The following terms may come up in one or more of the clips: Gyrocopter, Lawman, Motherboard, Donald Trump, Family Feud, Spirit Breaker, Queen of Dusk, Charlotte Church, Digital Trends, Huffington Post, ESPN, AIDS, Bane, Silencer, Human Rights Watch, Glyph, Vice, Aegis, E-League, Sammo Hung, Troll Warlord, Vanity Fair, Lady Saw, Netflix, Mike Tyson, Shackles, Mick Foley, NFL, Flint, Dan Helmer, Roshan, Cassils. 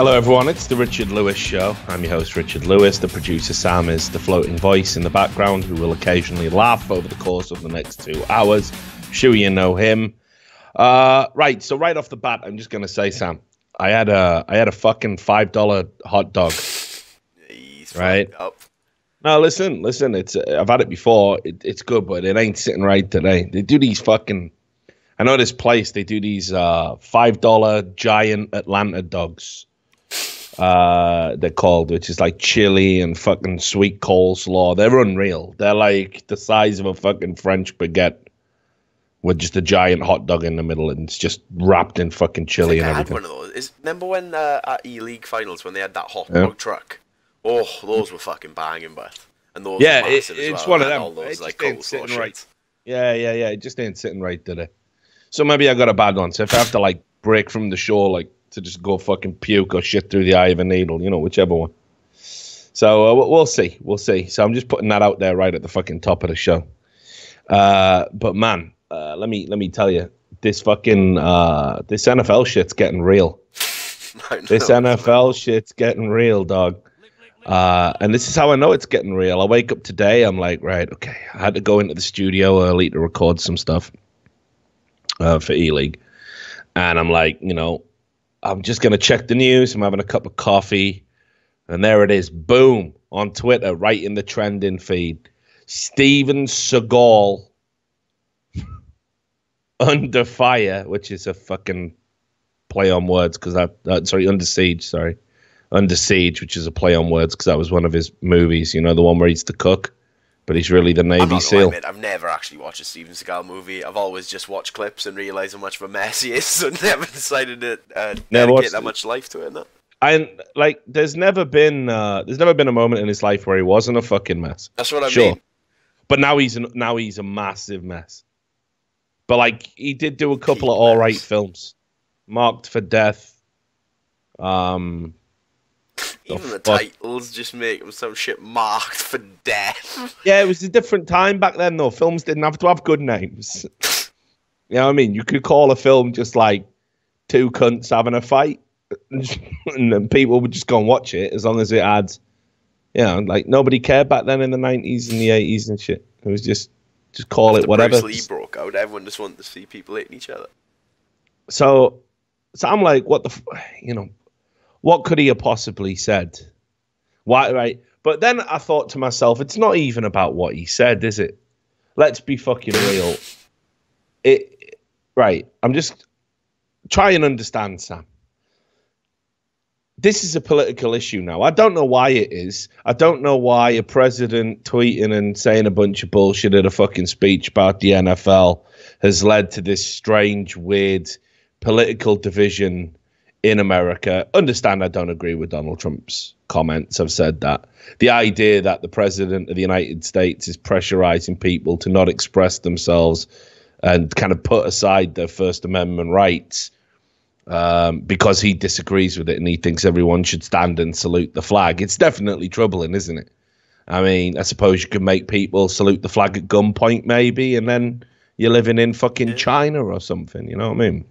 Hello everyone, it's the Richard Lewis Show. I'm your host Richard Lewis. The producer Sam is the floating voice in the background who will occasionally laugh over the course of the next 2 hours. Sure you know him. Right, so right off the bat, I'm just going to say, Sam, I had a fucking $5 hot dog. He's right? Up. No, listen, it's I've had it before. It's good, but it ain't sitting right today. They do these fucking... I know this place, they do these $5 giant Atlanta dogs, they're called, which is like chili and fucking sweet coleslaw. They're unreal. They're like the size of a fucking French baguette with just a giant hot dog in the middle, and it's just wrapped in fucking chili and everything. I had one of those. Remember when at E-League finals when they had that hot dog truck? Oh, those were fucking banging, Beth. And those were massive as well. It's one of them. All those, it like, just ain't sitting right. Yeah. It just ain't sitting right today. So maybe I got a bad one. So if I have to like break from the shore, like to just go fucking puke or shit through the eye of a needle, you know, whichever one. So we'll see. So I'm just putting that out there right at the fucking top of the show. But man, let me tell you, this fucking this NFL shit's getting real. This NFL shit's getting real, dog. And this is how I know it's getting real. I wake up today, I'm like, right, okay, I had to go into the studio early to record some stuff. For E-League, and I'm like, you know, I'm just going to check the news. I'm having a cup of coffee, and there it is, boom, on Twitter, right in the trending feed. Steven Seagal under fire, which is a fucking play on words, because Under Siege, which is a play on words, because that was one of his movies, you know, the one where he's the cook. But he's really the Navy SEAL. I've never actually watched a Steven Seagal movie. I've always just watched clips and realised how much of a mess he is, so never decided to dedicate that much life to it. No? And like, there's never been a moment in his life where he wasn't a fucking mess. That's what I mean. But now he's a massive mess. But like, he did do a couple of all right films, Marked for Death. Even the titles just make them some shit, Marked for Death. Yeah, it was a different time back then, though. Films didn't have to have good names. You know what I mean? You could call a film just like two cunts having a fight, and then people would just go and watch it as long as it had, you know, like nobody cared back then in the 90s and the 80s and shit. It was just call it whatever. Bruce Lee broke out. Everyone just wanted to see people hitting each other. So I'm like, what the, you know. What could he have possibly said? Why, right? But then I thought to myself, it's not even about what he said, is it? Let's be fucking real. Right. I'm just trying to understand, Sam. This is a political issue now. I don't know why it is. I don't know why a president tweeting and saying a bunch of bullshit at a fucking speech about the NFL has led to this strange, weird political division in America. Understand I don't agree with Donald Trump's comments. I've said that. The idea that the president of the United States is pressurizing people to not express themselves and kind of put aside their First Amendment rights because he disagrees with it and he thinks everyone should stand and salute the flag. It's definitely troubling, isn't it? I mean, I suppose you could make people salute the flag at gunpoint maybe, and then you're living in fucking China or something. You know what I mean?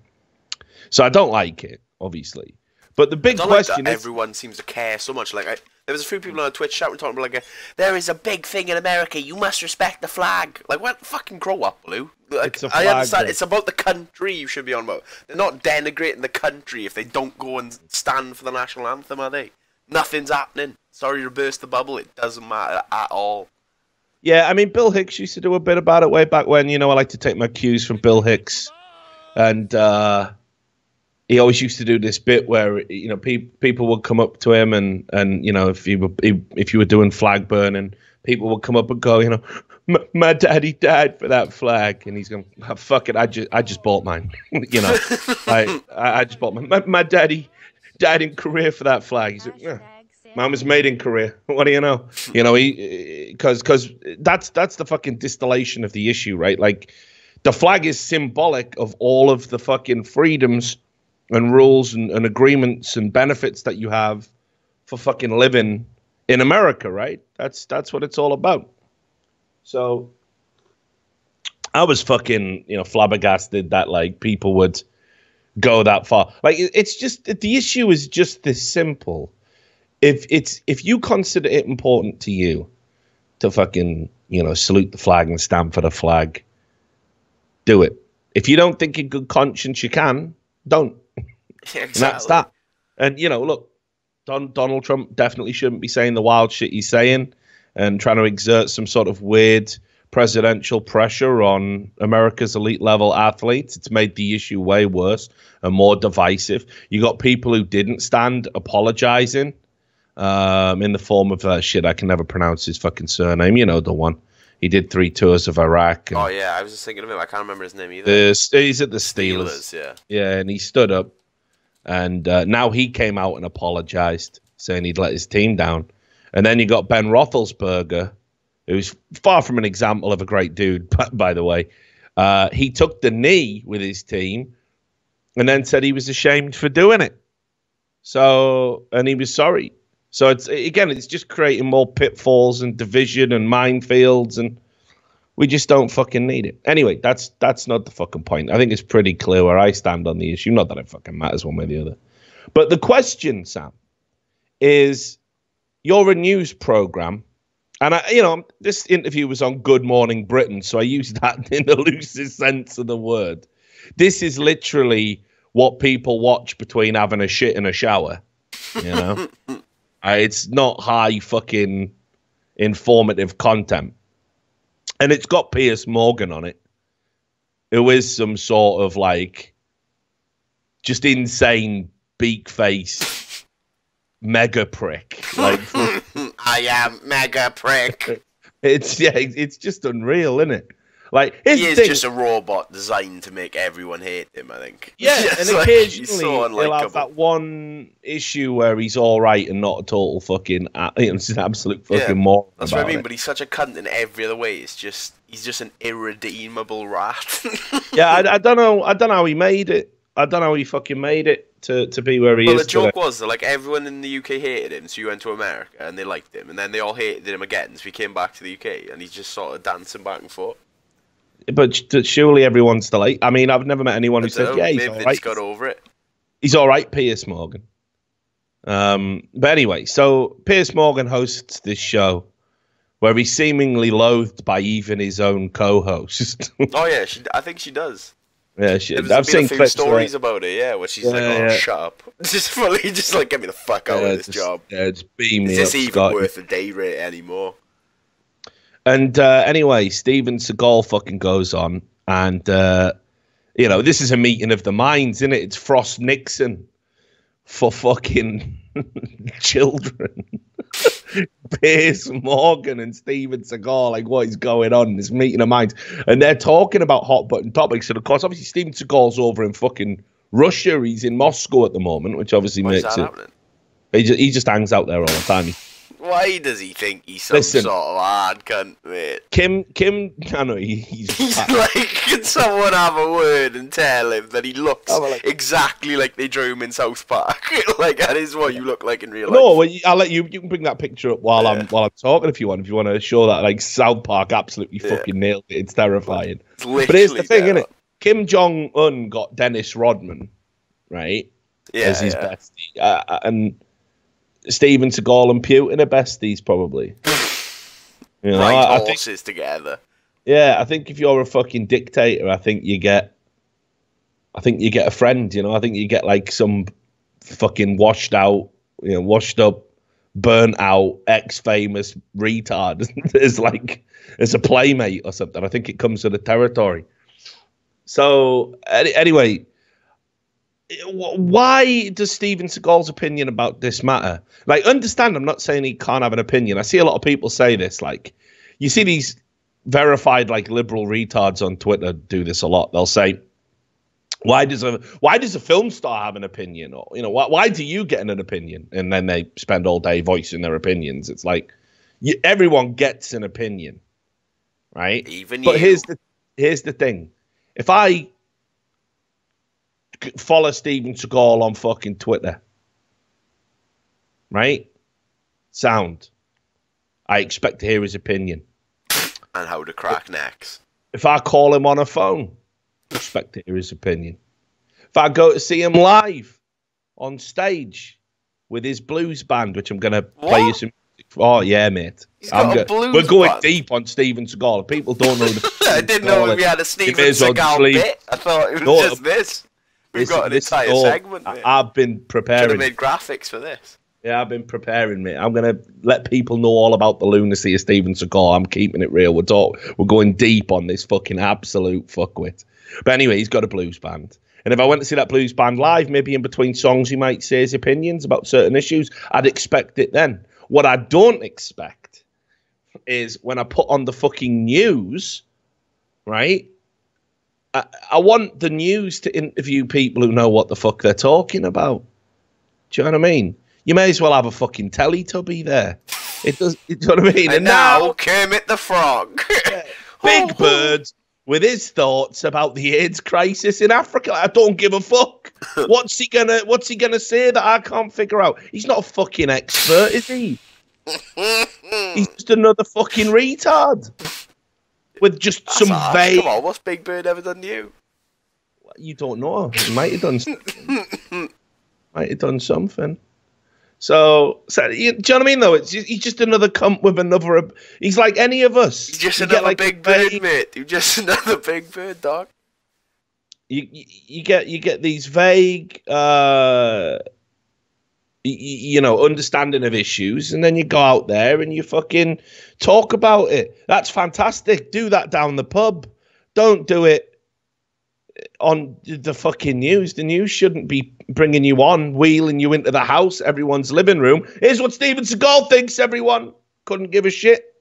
So I don't like it, obviously, but the big question is, everyone seems to care so much. Like, there was a few people on Twitch shouting, talking like, "There is a big thing in America. You must respect the flag." Like, what? Fucking grow up, Lou. Like, it's a flag, I understand though. It's about the country. You should be on about. They're not denigrating the country if they don't go and stand for the national anthem, are they? Nothing's happening. Sorry to burst the bubble. It doesn't matter at all. Yeah, I mean, Bill Hicks used to do a bit about it way back when. You know, I like to take my cues from Bill Hicks, and he always used to do this bit where, you know, people would come up to him and you know, if you were doing flag burning, people would come up and go, you know, my daddy died for that flag, and he's going, oh, fuck it, I just bought mine, you know, I just bought mine. My daddy died in Korea for that flag. He's like, yeah, mine was made in Korea. What do you know? You know, because that's the fucking distillation of the issue, right? Like, the flag is symbolic of all of the fucking freedoms and rules and agreements and benefits that you have for fucking living in America, right? That's what it's all about. So I was fucking, you know, flabbergasted that like people would go that far. Like, it's just the issue is just this simple. If you consider it important to you to fucking, you know, salute the flag and stand for the flag, do it. If you don't think in good conscience you can, don't. Exactly. And that's that. And, you know, look, Donald Trump definitely shouldn't be saying the wild shit he's saying and trying to exert some sort of weird presidential pressure on America's elite level athletes. It's made the issue way worse and more divisive. You got people who didn't stand apologizing in the form of shit. I can never pronounce his fucking surname. You know, the one. He did 3 tours of Iraq. Oh, yeah. I was just thinking of him. I can't remember his name either. He's at the Steelers. Yeah. Yeah, and he stood up. And now he came out and apologized, saying he'd let his team down. And then you got Ben Roethlisberger, who's far from an example of a great dude, by the way. He took the knee with his team and then said he was ashamed for doing it. So, and he was sorry. So it's, again, it's just creating more pitfalls and division and minefields, and we just don't fucking need it. Anyway, that's not the fucking point. I think it's pretty clear where I stand on the issue. Not that it fucking matters one way or the other. But the question, Sam, is you're a news program, and this interview was on Good Morning Britain, so I use that in the loosest sense of the word. This is literally what people watch between having a shit and a shower, you know? It's not high fucking informative content. And it's got Piers Morgan on it, who is some sort of like just insane beak-faced mega prick. Like, I am mega prick. It's just unreal, isn't it? Like, he is just a robot designed to make everyone hate him, I think. Yeah, and occasionally he'll have that one issue where he's all right and not a total fucking, he's an absolute fucking moron. That's what I mean, but he's such a cunt in every other way. It's just, he's just an irredeemable rat. Yeah, I don't know. I don't know how he made it. I don't know how he fucking made it to be where he is. Well, the joke was that, like, everyone in the UK hated him, so he went to America and they liked him, and then they all hated him again, so he came back to the UK, and he's just sort of dancing back and forth. But surely everyone's still late. I mean, I've never met anyone who says, yeah, he's all right. Maybe he's got over it. He's all right, Piers Morgan. But anyway, so Piers Morgan hosts this show where he's seemingly loathed by even his own co-host. Oh, yeah, I think she does. Yeah, I've seen clips, stories about it, yeah, where she's like, oh, shut up. Just fully, just like, get me the fuck out of this job. Yeah, just beam me up, Scott. Is this even worth a day rate anymore? And anyway, Steven Seagal fucking goes on, and you know, this is a meeting of the minds, isn't it? It's Frost Nixon for fucking children. Piers Morgan and Steven Seagal, like, what is going on? This meeting of minds, and they're talking about hot button topics. And of course, obviously, Steven Seagal's over in fucking Russia. He's in Moscow at the moment, which obviously makes it. He just hangs out there all the time. Why does he think he's some sort of hard cunt, mate? Kim, I know he's like, can someone have a word and tell him that he looks exactly like they drew him in South Park? Like, that is what you look like in real life. No, well, I'll let you. You can bring that picture up while I'm talking if you want. If you want to show that, like, South Park absolutely fucking nailed it. It's terrifying. It's but here's the thing, isn't it? Kim Jong Un got Dennis Rodman, right? Yeah, as his bestie, and Steven Seagal and Putin are besties, probably. You know, I think, horses together. Yeah, I think if you're a fucking dictator, I think you get a friend. You know, I think you get like some fucking washed up, burnt out, ex-famous retard as a playmate or something. I think it comes to the territory. So anyway. Why does Steven Seagal's opinion about this matter? Like, understand, I'm not saying he can't have an opinion. I see a lot of people say this. Like, you see these verified, like, liberal retards on Twitter do this a lot. They'll say, why does a film star have an opinion? Or, you know, why do you get an opinion? And then they spend all day voicing their opinions. It's like, everyone gets an opinion, right? Even you. But here's the thing. If I follow Steven Seagal on fucking Twitter, right? Sound. I expect to hear his opinion. And how to crack necks. If I call him on a phone, I expect to hear his opinion. If I go to see him live on stage with his blues band, which I'm going to play you some. Oh, yeah, mate. We're going deep on Steven Seagal. People don't know. I didn't know we had a Steven Seagal bit. I thought it was just this. We've got an entire segment. I've been preparing. Should have made graphics for this. Yeah, I've been preparing, mate. I'm going to let people know all about the lunacy of Steven Seagal. I'm keeping it real. We're going deep on this fucking absolute fuckwit. But anyway, he's got a blues band. And if I went to see that blues band live, maybe in between songs he might say his opinions about certain issues, I'd expect it then. What I don't expect is when I put on the fucking news, right? I want the news to interview people who know what the fuck they're talking about. Do you know what I mean? You may as well have a fucking Teletubby there. It does. You know what I mean? And now Kermit the Frog, Big Bird, with his thoughts about the AIDS crisis in Africa. I don't give a fuck. What's he gonna say that I can't figure out? He's not a fucking expert, is he? He's just another fucking retard with just some vague. Come on, what's Big Bird ever done to you? You don't know. He might have done something. Might have done something. So you, do you know what I mean, though? He's just another cunt with another... He's like any of us. He's just another Big Bird, mate. He's just another Big Bird, dog. You get these vague, you know, understanding of issues, and then you go out there and you fucking talk about it. That's fantastic. Do that down the pub. Don't do it on the fucking news. The news shouldn't be bringing you on, wheeling you into the house, everyone's living room. Here's what Steven Seagal thinks, everyone. Couldn't give a shit.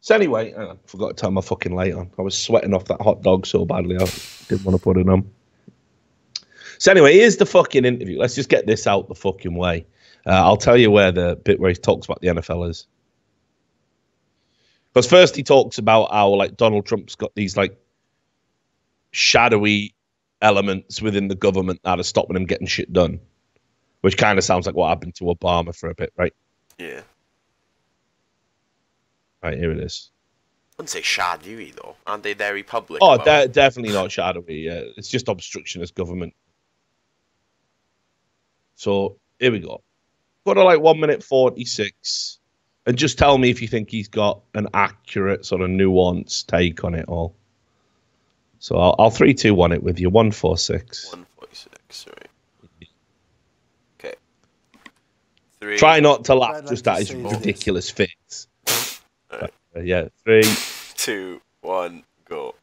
So anyway, I forgot to turn my fucking light on. I was sweating off that hot dog so badly, I didn't want to put it on. So anyway, here's the fucking interview. Let's just get this out the fucking way. I'll tell you where the bit where he talks about the NFL is. Because first he talks about how, like, Donald Trump's got these, like, shadowy elements within the government that are stopping him getting shit done, which kind of sounds like what happened to Obama for a bit, right? Yeah. Right, here it is. I wouldn't say shadowy, though. Aren't they very public? Oh, they're definitely not shadowy. Yeah. It's just obstructionist government. So here we go. Go to like 1:46 and just tell me if you think he's got an accurate sort of nuanced take on it all. So I'll 3, 2, 1 it with you. 1:46. 1:46. Right. Okay. 3. Try not to laugh. Just like at his ridiculous face. Right. Yeah. 3, 2, 1. Go.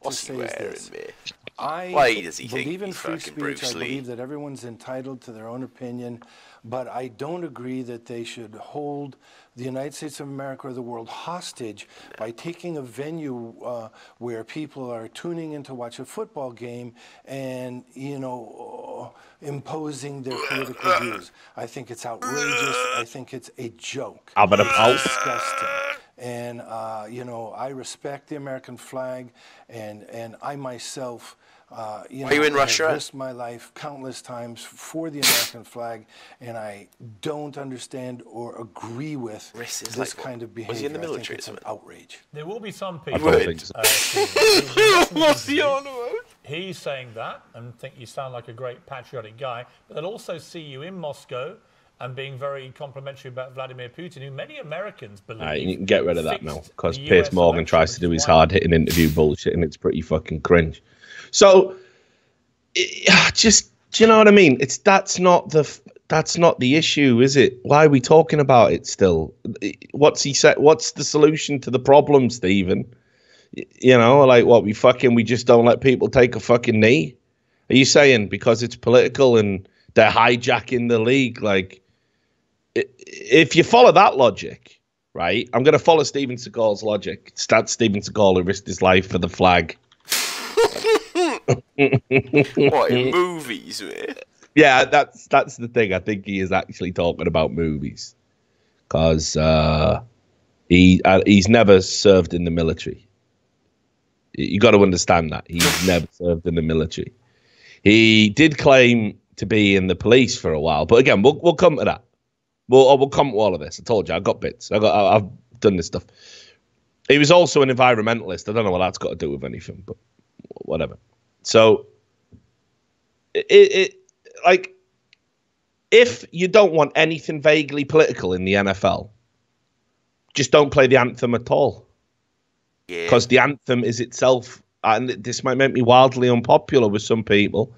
What's he wearing, mate? Why does he think he's fucking Bruce Lee? I believe that everyone's entitled to their own opinion, but I don't agree that they should hold the United States of America or the world hostage by taking a venue where people are tuning in to watch a football game and, you know, imposing their political views. I think it's outrageous. I think it's a joke. It's disgusting. And, you know, I respect the American flag, and I myself... you know, I've risked my life countless times for the American flag, and I don't understand or agree with this kind of behavior. Was he in the military? It's an outrage. There will be some people. He's saying that and think you sound like a great patriotic guy, but they'll also see you in Moscow and being very complimentary about Vladimir Putin, who many Americans believe... you can get rid of that now, because Piers Morgan tries to do his hard-hitting interview bullshit, and it's pretty fucking cringe. So, just, do you know what I mean? That's not the issue, is it? Why are we talking about it still? What's he said? What's the solution to the problem, Stephen? You know, like, what, we just don't let people take a fucking knee? Are you saying because it's political and they're hijacking the league? Like, if you follow that logic, right? I'm going to follow Steven Seagal's logic. It's that Steven Seagal who risked his life for the flag. What, in movies, man? Yeah, that's the thing. I think he is actually talking about movies, because he's never served in the military. You got to understand that he's never served in the military. He did claim to be in the police for a while, but again, we'll come to that. We'll come to all of this. I told you, I got bits. I've done this stuff. He was also an environmentalist. I don't know what that's got to do with anything, but whatever. So Like, if you don't want anything vaguely political in the NFL, just don't play the anthem at all. Because the anthem is itself, and this might make me wildly unpopular with some people,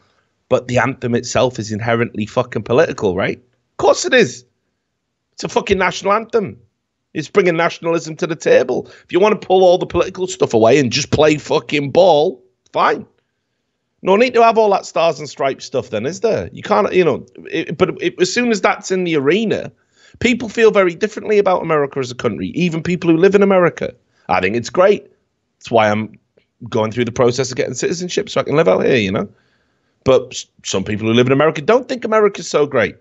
but the anthem itself is inherently fucking political, right? Of course it is. It's a fucking national anthem. It's bringing nationalism to the table. If you want to pull all the political stuff away and just play fucking ball, fine. No need to have all that stars and stripes stuff then, is there? You can't, you know, as soon as that's in the arena, people feel very differently about America as a country, even people who live in America. I think it's great. That's why I'm going through the process of getting citizenship so I can live out here, you know. But some people who live in America don't think America's so great.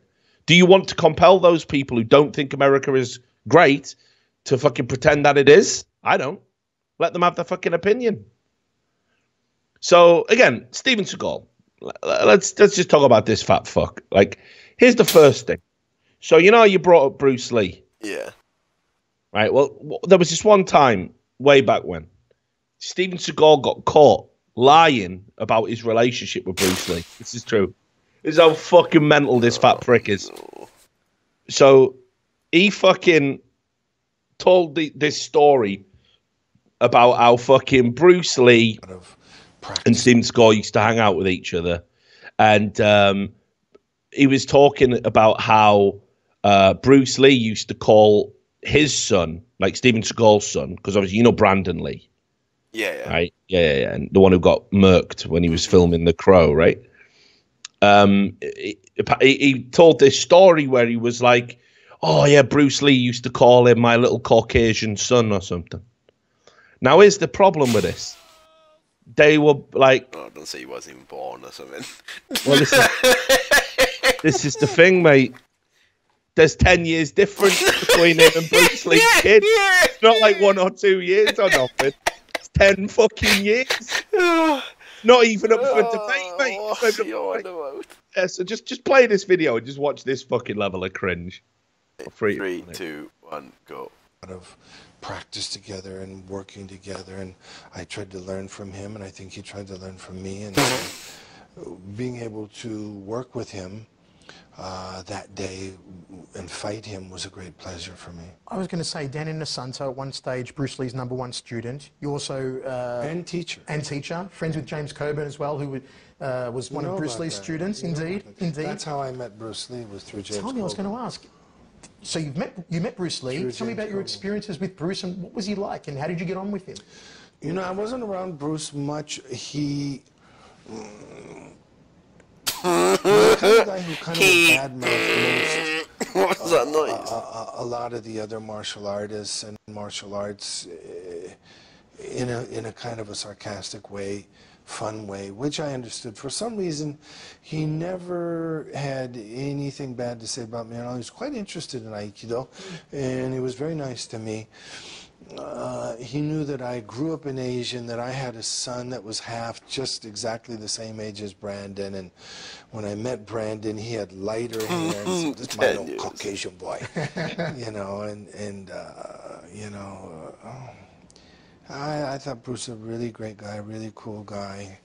Do you want to compel those people who don't think America is great to fucking pretend that it is? I don't. Let them have their fucking opinion. So, again, Steven Seagal. Let's just talk about this fat fuck. Like, here's the first thing. So, you know, you brought up Bruce Lee. Yeah. Right, well, there was this one time way back when Steven Seagal got caught lying about his relationship with Bruce Lee. This is true. This is how fucking mental this fat prick is. So he fucking told this story about how fucking Bruce Lee and Steven Seagal used to hang out with each other. And he was talking about how Bruce Lee used to call his son, like Steven Seagal's son, because obviously you know Brandon Lee. Yeah. Right? Yeah. And the one who got murked when he was filming The Crow, right? He told this story where he was like, oh, yeah, Bruce Lee used to call him my little Caucasian son or something. Now, here's the problem with this. They were like... Oh, don't say he wasn't even born or something. Well, this is the thing, mate. There's 10 years difference between him and Bruce Lee's kid. It's not like 1 or 2 years or nothing. It's 10 fucking years. Not even up for debate, mate. So just play this video and just watch this fucking level of cringe. 3, 2, 1, go. Of practice together and working together, and I tried to learn from him, and I think he tried to learn from me, and being able to work with him that day and fight him was a great pleasure for me. I was going to say, down in the Santa, at one stage, Bruce Lee's #1 student. You also... And teacher. Friends with James Coburn as well, who was one of Bruce Lee's students. Indeed. That's how I met Bruce Lee, was through James Coburn. Tell me, I was going to ask. So you met Bruce Lee. Tell me about your experiences with Bruce, and what was he like, and how did you get on with him? You know, I wasn't around Bruce much. He... the kind of guy who kind of badmouthed most, what was that noise? A lot of the other martial artists and martial arts in a kind of a sarcastic way, fun way, which I understood. For some reason, he never had anything bad to say about me at all. He was quite interested in Aikido, and he was very nice to me. He knew that I grew up in Asia, and that I had a son that was half, just exactly the same age as Brandon. And when I met Brandon, he had lighter hair. So this is my little Caucasian boy, you know. I thought Bruce was a really great guy, really cool guy,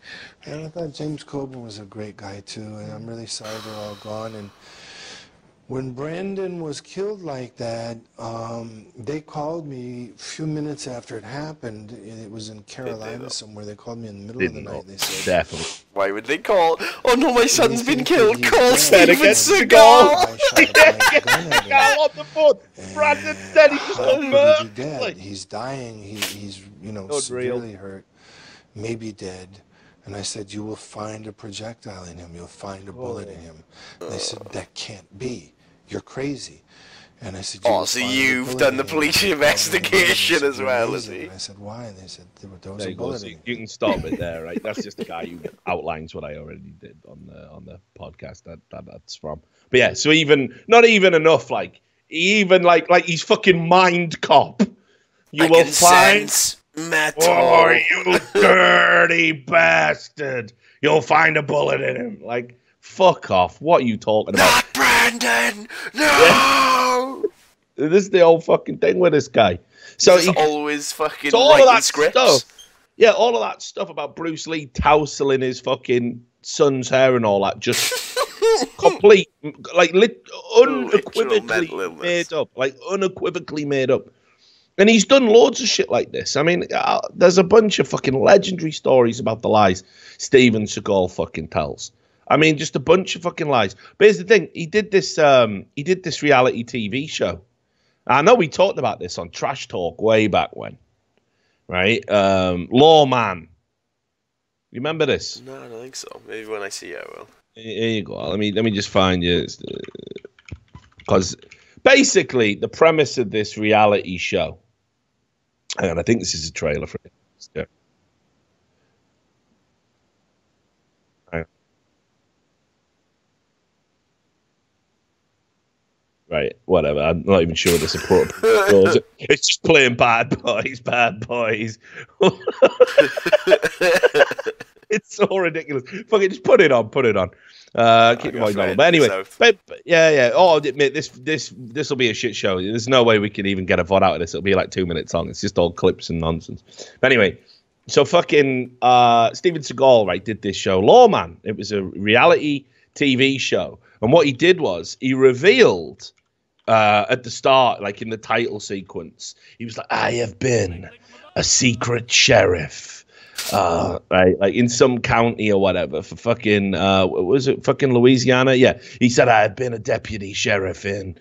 and I thought James Coburn was a great guy too. And I'm really sorry they're all gone. And when Brandon was killed like that, they called me a few minutes after it happened. It was in Carolina somewhere. They called me in the middle of the night. They said, definitely. Why would they call? Oh no, my son's been killed. Call Steven Seagal. Seagal on the phone. Brandon said he was dead. He's dying. He's severely hurt. Maybe dead. And I said, you will find a projectile in him. You'll find a bullet in him. And they said, that can't be. You're crazy. And I said, so you've done the police investigation as well, is he? And I said, why? And they said, there was a bullet in him. You can stop it there, right? That's just the guy who outlines what I already did on the podcast that's from. But yeah, so not even enough, like he's fucking mind cop. You will find... Metal. Oh, you dirty bastard. You'll find a bullet in him. Like, fuck off. What are you talking about? Not Brandon! No! Yeah. This is the old fucking thing with this guy. So he's always fucking writing scripts. Stuff. Yeah, all of that stuff about Bruce Lee tousling his fucking son's hair and all that, just complete, like unequivocally made up. And he's done loads of shit like this. I mean, there's a bunch of fucking legendary stories about the lies Steven Seagal fucking tells. I mean, just a bunch of fucking lies. But here's the thing. He did this reality TV show. I know we talked about this on Trash Talk way back when, right? Lawman. You remember this? No, I don't think so. Maybe when I see it, I will. Here you go. Let me just find you. Because basically, the premise of this reality show, and I think this is a trailer for it. Yeah. Right, whatever. I'm not even sure this is appropriate. It's just playing Bad Boys, Bad Boys. It's so ridiculous. Fucking just put it on. Keep your mind on. But anyway, yeah. Oh, mate, this will be a shit show. There's no way we can even get a VOD out of this. It'll be like 2 minutes long. It's just all clips and nonsense. But anyway, so fucking Steven Seagal, right, did this show, Lawman. It was a reality TV show. And what he did was he revealed at the start, like in the title sequence, he was like, I have been a secret sheriff, right? Like in some county or whatever for fucking, was it fucking Louisiana? Yeah. He said, I have been a deputy sheriff in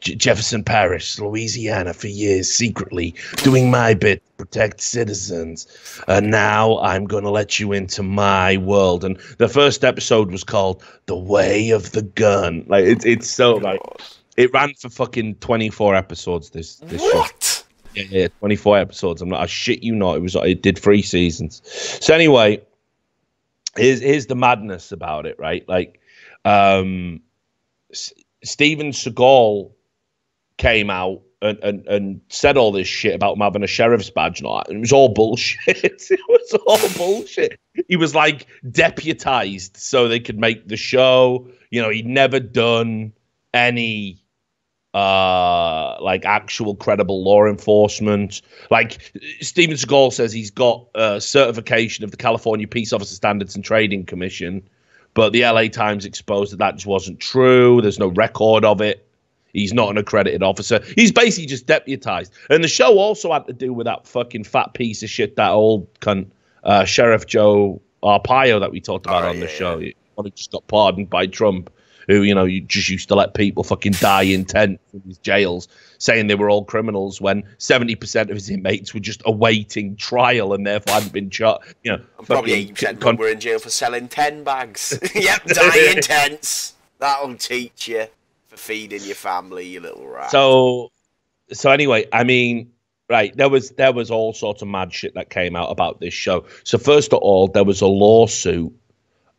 Jefferson Parish, Louisiana for years, secretly doing my bit to protect citizens. And now I'm going to let you into my world. And the first episode was called The Way of the Gun. Like it's so like... It ran for fucking 24 episodes. This what? Show. Yeah, 24 episodes. I shit you not. It did 3 seasons. So anyway, here's the madness about it, right? Like, Steven Seagal came out and said all this shit about him having a sheriff's badge and all that. It was all bullshit. It was all bullshit. He was like deputized so they could make the show. You know, he'd never done any. Like actual credible law enforcement. Like Steven Seagal says he's got certification of the California Peace Officer Standards and Trading Commission, but the LA Times exposed that just wasn't true. There's no record of it. He's not an accredited officer. He's basically just deputized. And the show also had to do with that fucking fat piece of shit, that old cunt, Sheriff Joe Arpaio that we talked about on the show. Yeah. He just got pardoned by Trump. Who, you know, you just used to let people fucking die in tents in his jails, saying they were all criminals when 70% of his inmates were just awaiting trial and therefore hadn't been shot. You know, and probably 80% were in jail for selling 10 bags. Yep, die in tents. That'll teach you for feeding your family, you little rat. So anyway, I mean, right, there was all sorts of mad shit that came out about this show. So first of all, there was a lawsuit.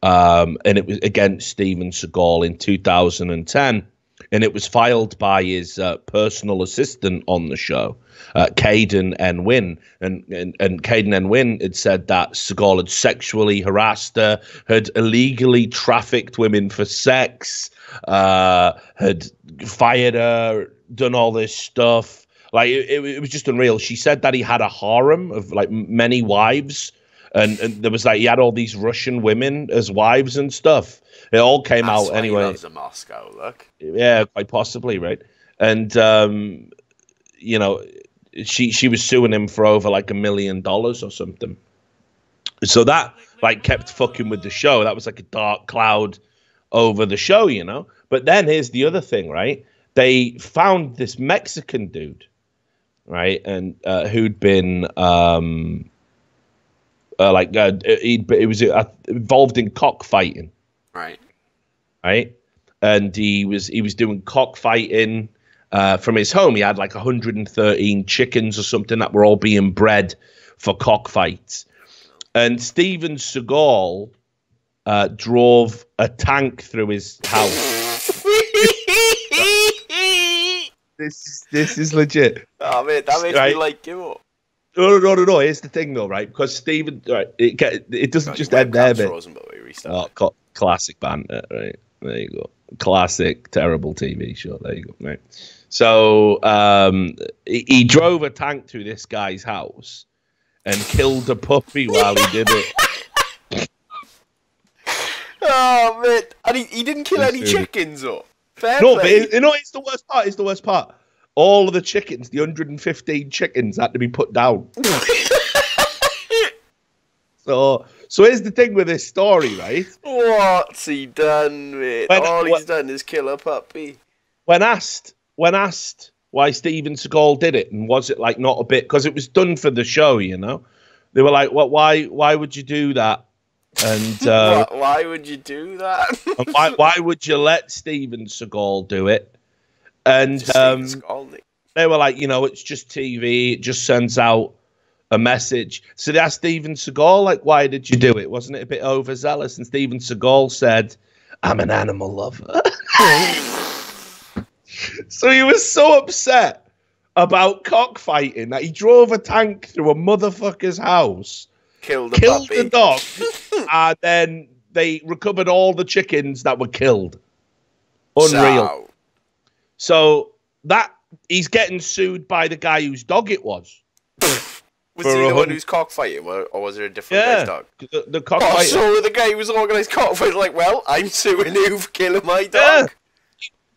And it was against Steven Seagal in 2010, and it was filed by his personal assistant on the show, Caden N. Wynn, and Caden N. Wynn had said that Seagal had sexually harassed her, had illegally trafficked women for sex, had fired her, done all this stuff. Like it was just unreal. She said that he had a harem of like many wives. And there was like, he had all these Russian women as wives and stuff. It all came out anyway. He loves a Moscow look. Yeah, quite possibly, right? And, you know, she was suing him for over like $1 million or something. So that like kept fucking with the show. That was like a dark cloud over the show, you know? But then here's the other thing, right? They found this Mexican dude, right? And who'd been... he was involved in cockfighting, right, and he was doing cockfighting from his home. He had like 113 chickens or something that were all being bred for cockfights. And Steven Seagal drove a tank through his house. This is legit. Oh man, that makes me like give up. No. Here's the thing, though, right? Because Steven, right, it doesn't just end there, mate. Oh, classic banter, right? There you go. Classic, terrible TV show. There you go, right? So he drove a tank to this guy's house and killed a puppy while he did it. Oh man, and he didn't kill any chickens, or fair play. But you know, it's the worst part. It's the worst part. All of the chickens, the 115 chickens, had to be put down. So here's the thing with this story, right? What's he done, mate? All he's done is kill a puppy. When asked why Steven Seagal did it, and was it like not a bit, because it was done for the show, you know? They were like, well, why would you do that? And why would you do that? And why would you let Steven Seagal do it? And they were like, you know, it's just TV, it just sends out a message. So they asked Steven Seagal, like, why did you do it? Wasn't it a bit overzealous? And Steven Seagal said, I'm an animal lover. So he was so upset about cockfighting that he drove a tank through a motherfucker's house, killed the dog, and then they recovered all the chickens that were killed. Unreal. So that he's getting sued by the guy whose dog it was. Was he the one who's cockfighting, or was there a different guy's dog? The cockfighter. Oh, so the guy who was an organised cockfighter, like, well, I'm suing you for killing my dog. Yeah.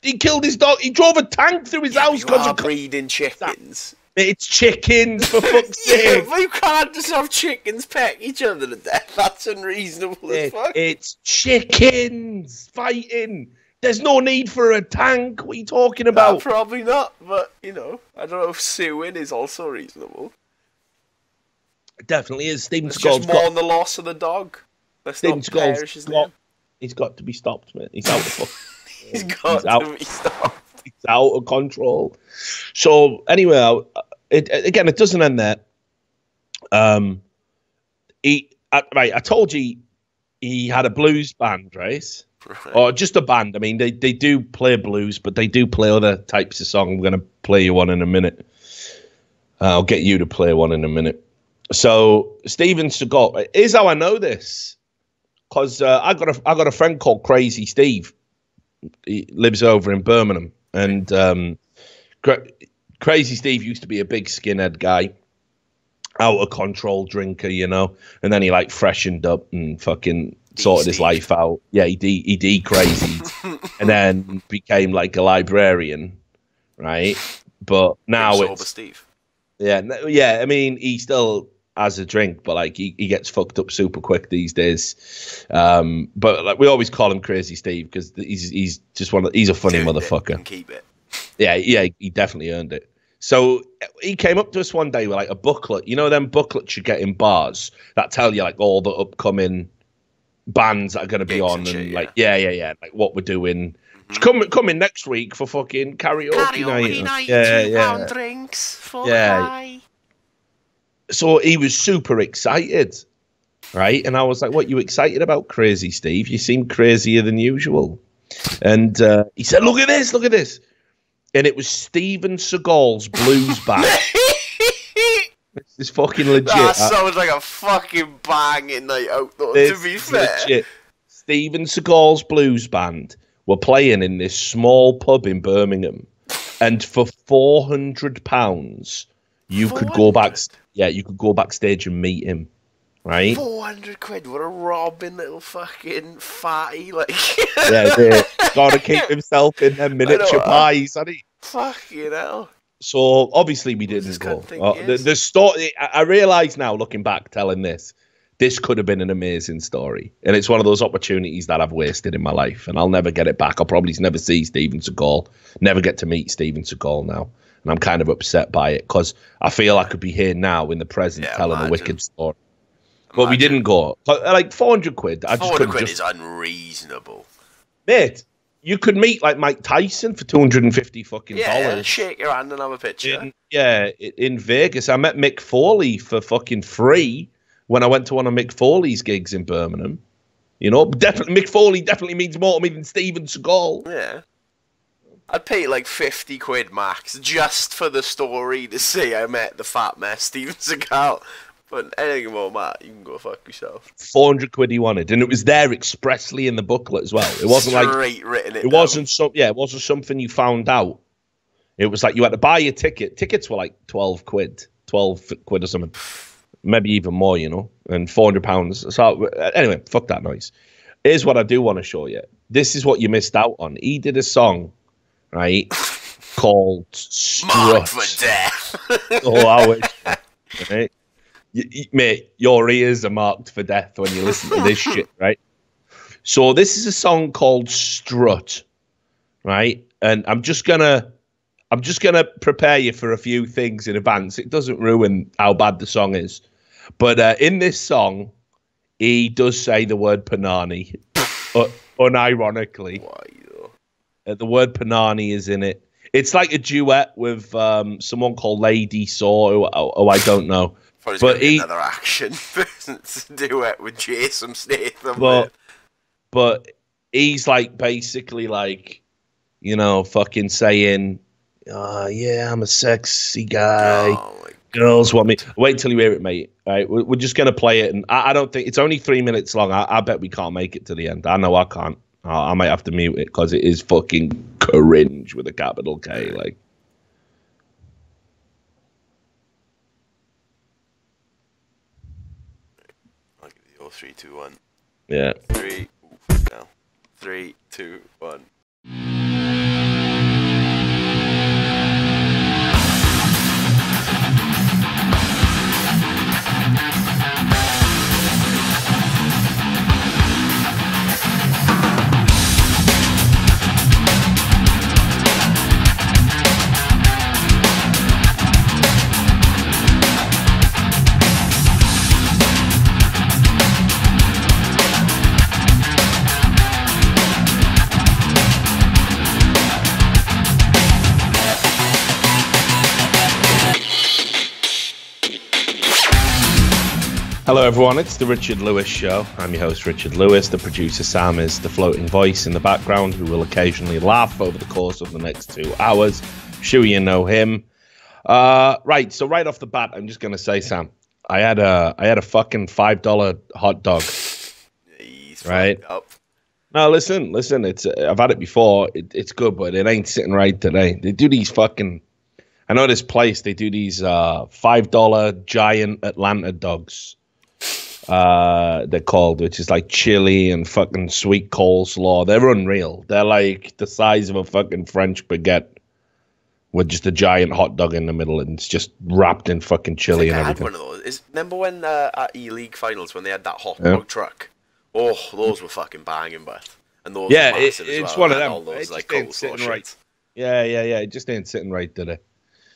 He killed his dog. He drove a tank through his house because of breeding chickens. It's chickens, for fuck's sake. Yeah, but you can't just have chickens peck each other to death. That's unreasonable as fuck. It's chickens fighting. There's no need for a tank. What are you talking about? No, probably not, but, you know, I don't know if suing is also reasonable. It definitely is. Steven Seagal's just mourn the loss of the dog. He's got to be stopped, man. He's out of control. He's out of control. So anyway, it doesn't end there. Right, I told you he had a blues band, right? Right. Or just a band. I mean, they do play blues, but they do play other types of song. I'm going to play you one in a minute. I'll get you to play one in a minute. So Steven Seagal, here's how I know this, because I got a friend called Crazy Steve. He lives over in Birmingham, and Crazy Steve used to be a big skinhead guy, out of control drinker, you know. And then he like freshened up and fucking sorted his life out. Yeah, he crazied, and then became like a librarian, right? But now it's sober Steve. Yeah. I mean, he still has a drink, but like he gets fucked up super quick these days. But like we always call him Crazy Steve because he's just he's a funny motherfucker. And keep it. Yeah, he definitely earned it. So he came up to us one day with like a booklet. You know, them booklets you get in bars that tell you like all the upcoming bands that are going to be on, and like like what we're doing. Come in next week for fucking karaoke night. £2 drinks for high. So he was super excited, right? And I was like, what you excited about, Crazy Steve? You seem crazier than usual. And he said, look at this. And it was Steven Seagal's blues band. This is fucking legit. That sounds like a fucking banging night out, though, to be fair. Legit. Steven Seagal's blues band were playing in this small pub in Birmingham, and for £400 could go back. Yeah, you could go backstage and meet him, right? £400, what a robbing little fucking fatty! Like, yeah, gotta keep himself in them miniature pies, hadn't he? Fucking hell! So obviously we didn't go. The story. I realise now, looking back, telling this. This could have been an amazing story. And it's one of those opportunities that I've wasted in my life. And I'll never get it back. I'll probably never see Steven Seagal. Never get to meet Steven Seagal now. And I'm kind of upset by it because I feel I could be here now in the present telling a wicked story. But we didn't go. Like £400. £400 is unreasonable. Mate, you could meet like Mike Tyson for $250 fucking dollars. Yeah, shake your hand and have a picture. In Vegas. I met Mick Foley for fucking free. When I went to one of Mick Foley's gigs in Birmingham, you know, Mick Foley definitely means more to me than Steven Seagal. Yeah. I'd pay like £50 max just for the story to say I met the fat mess Steven Seagal. But anything more, Matt, you can go fuck yourself. £400 he wanted, and it was there expressly in the booklet as well. It wasn't like straight written. It wasn't something you found out. It was like you had to buy your ticket. Tickets were like £12 or something. Maybe even more, you know, and £400. So anyway, fuck that noise. Here's what I do want to show you. This is what you missed out on. He did a song, right, called Struts. Mark for Death. Oh, I wish. Right? Mate, your ears are marked for death when you listen to this shit, right? So this is a song called Strut, right? And I'm just gonna prepare you for a few things in advance. It doesn't ruin how bad the song is, but in this song, he does say the word Poonani, unironically. Wow. The word Poonani is in it. It's like a duet with someone called Lady Saw, who I don't know. But he, another action duet with Jason Statham. But he's like basically like, you know, fucking saying, yeah, I'm a sexy guy. Oh, girls want me. Wait till you hear it, mate. All right, we're just gonna play it, and I don't think it's only 3 minutes long. I bet we can't make it to the end. I know I can't. I might have to mute it because it is fucking cringe with a capital K. Like. Three, two, one. Yeah. Three, now. 3, 2, 1. Hello everyone, it's the Richard Lewis Show. I'm your host Richard Lewis. The producer Sam is the floating voice in the background who will occasionally laugh over the course of the next 2 hours. Sure you know him. Right, so right off the bat, I'm just going to say, Sam, I had a fucking $5 hot dog. He's right? Up. No, listen, it's I've had it before. It's good, but it ain't sitting right today. They do these fucking... I know this place, they do these $5 giant Atlanta dogs. They're called, which is like chili and fucking sweet coleslaw. They're unreal. They're like the size of a fucking French baguette with just a giant hot dog in the middle, and it's just wrapped in fucking chili and everything. I had one of those. Remember when at E-League finals when they had that hot dog truck? Oh, those were fucking banging, Beth. And those were massive as well. It's one of them. All those, like, coleslaw shit. Yeah. It just ain't sitting right today.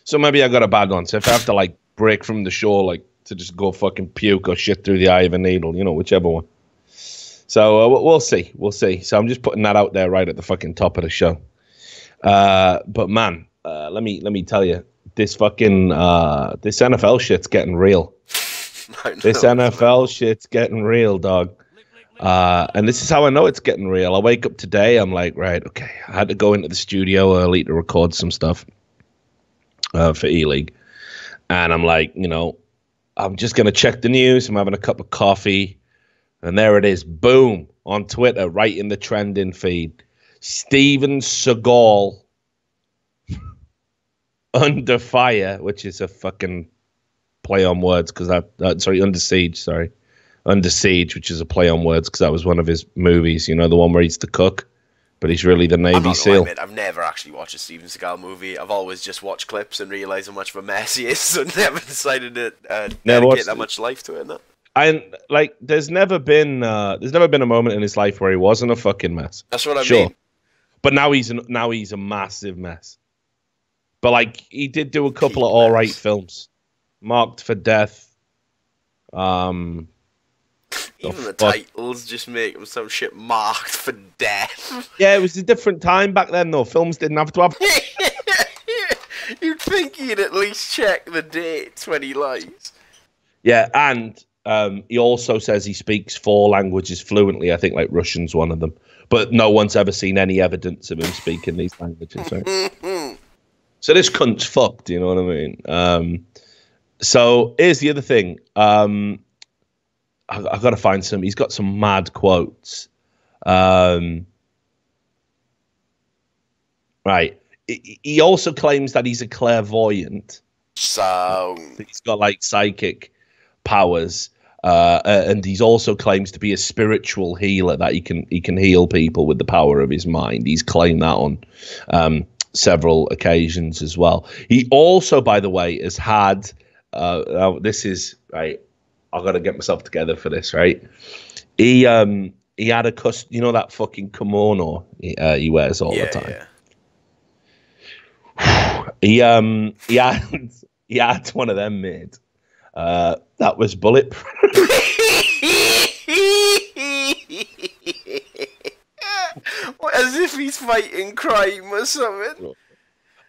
So maybe I got a bad one. So if I have to like break from the show, like, to just go fucking puke or shit through the eye of a needle, you know, whichever one. So we'll see. So I'm just putting that out there right at the fucking top of the show. But man, let me tell you, this fucking this NFL shit's getting real. This NFL shit's getting real, dog. And this is how I know it's getting real. I wake up today, I'm like, right, okay, I had to go into the studio early to record some stuff for E-League, and I'm like, you know, I'm just going to check the news. I'm having a cup of coffee. And there it is. Boom. On Twitter, right in the trending feed. Steven Seagal under fire, which is a fucking play on words because Under Siege, which is a play on words because that was one of his movies. You know, the one where he's the cook, but he's really the Navy SEAL. I've never actually watched a Steven Seagal movie. I've always just watched clips and realised how much of a mess he is, so never decided to dedicate that much life to it. No? And like, there's never been a moment in his life where he wasn't a fucking mess. That's what I mean. But now he's a massive mess. But like, he did do a couple of all right films, Marked for Death. Even the titles just make them some shit, Marked for Death. Yeah, it was a different time back then, though. Films didn't have to have... You'd think he'd at least check the dates when he lies. Yeah, and he also says he speaks 4 languages fluently. I think, like, Russian's one of them. But no one's ever seen any evidence of him speaking these languages, right? So this cunt's fucked, you know what I mean? So here's the other thing. I've got to find some. He's got some mad quotes. Right. He also claims that he's a clairvoyant. So he's got like psychic powers. And he's also claims to be a spiritual healer, that he can heal people with the power of his mind. He's claimed that on several occasions as well. He also, by the way, has had this is right. I got to get myself together for this, right? He had a you know that fucking kimono he wears all the time. Yeah. He had one of them made that was bulletproof. As if he's fighting crime or something.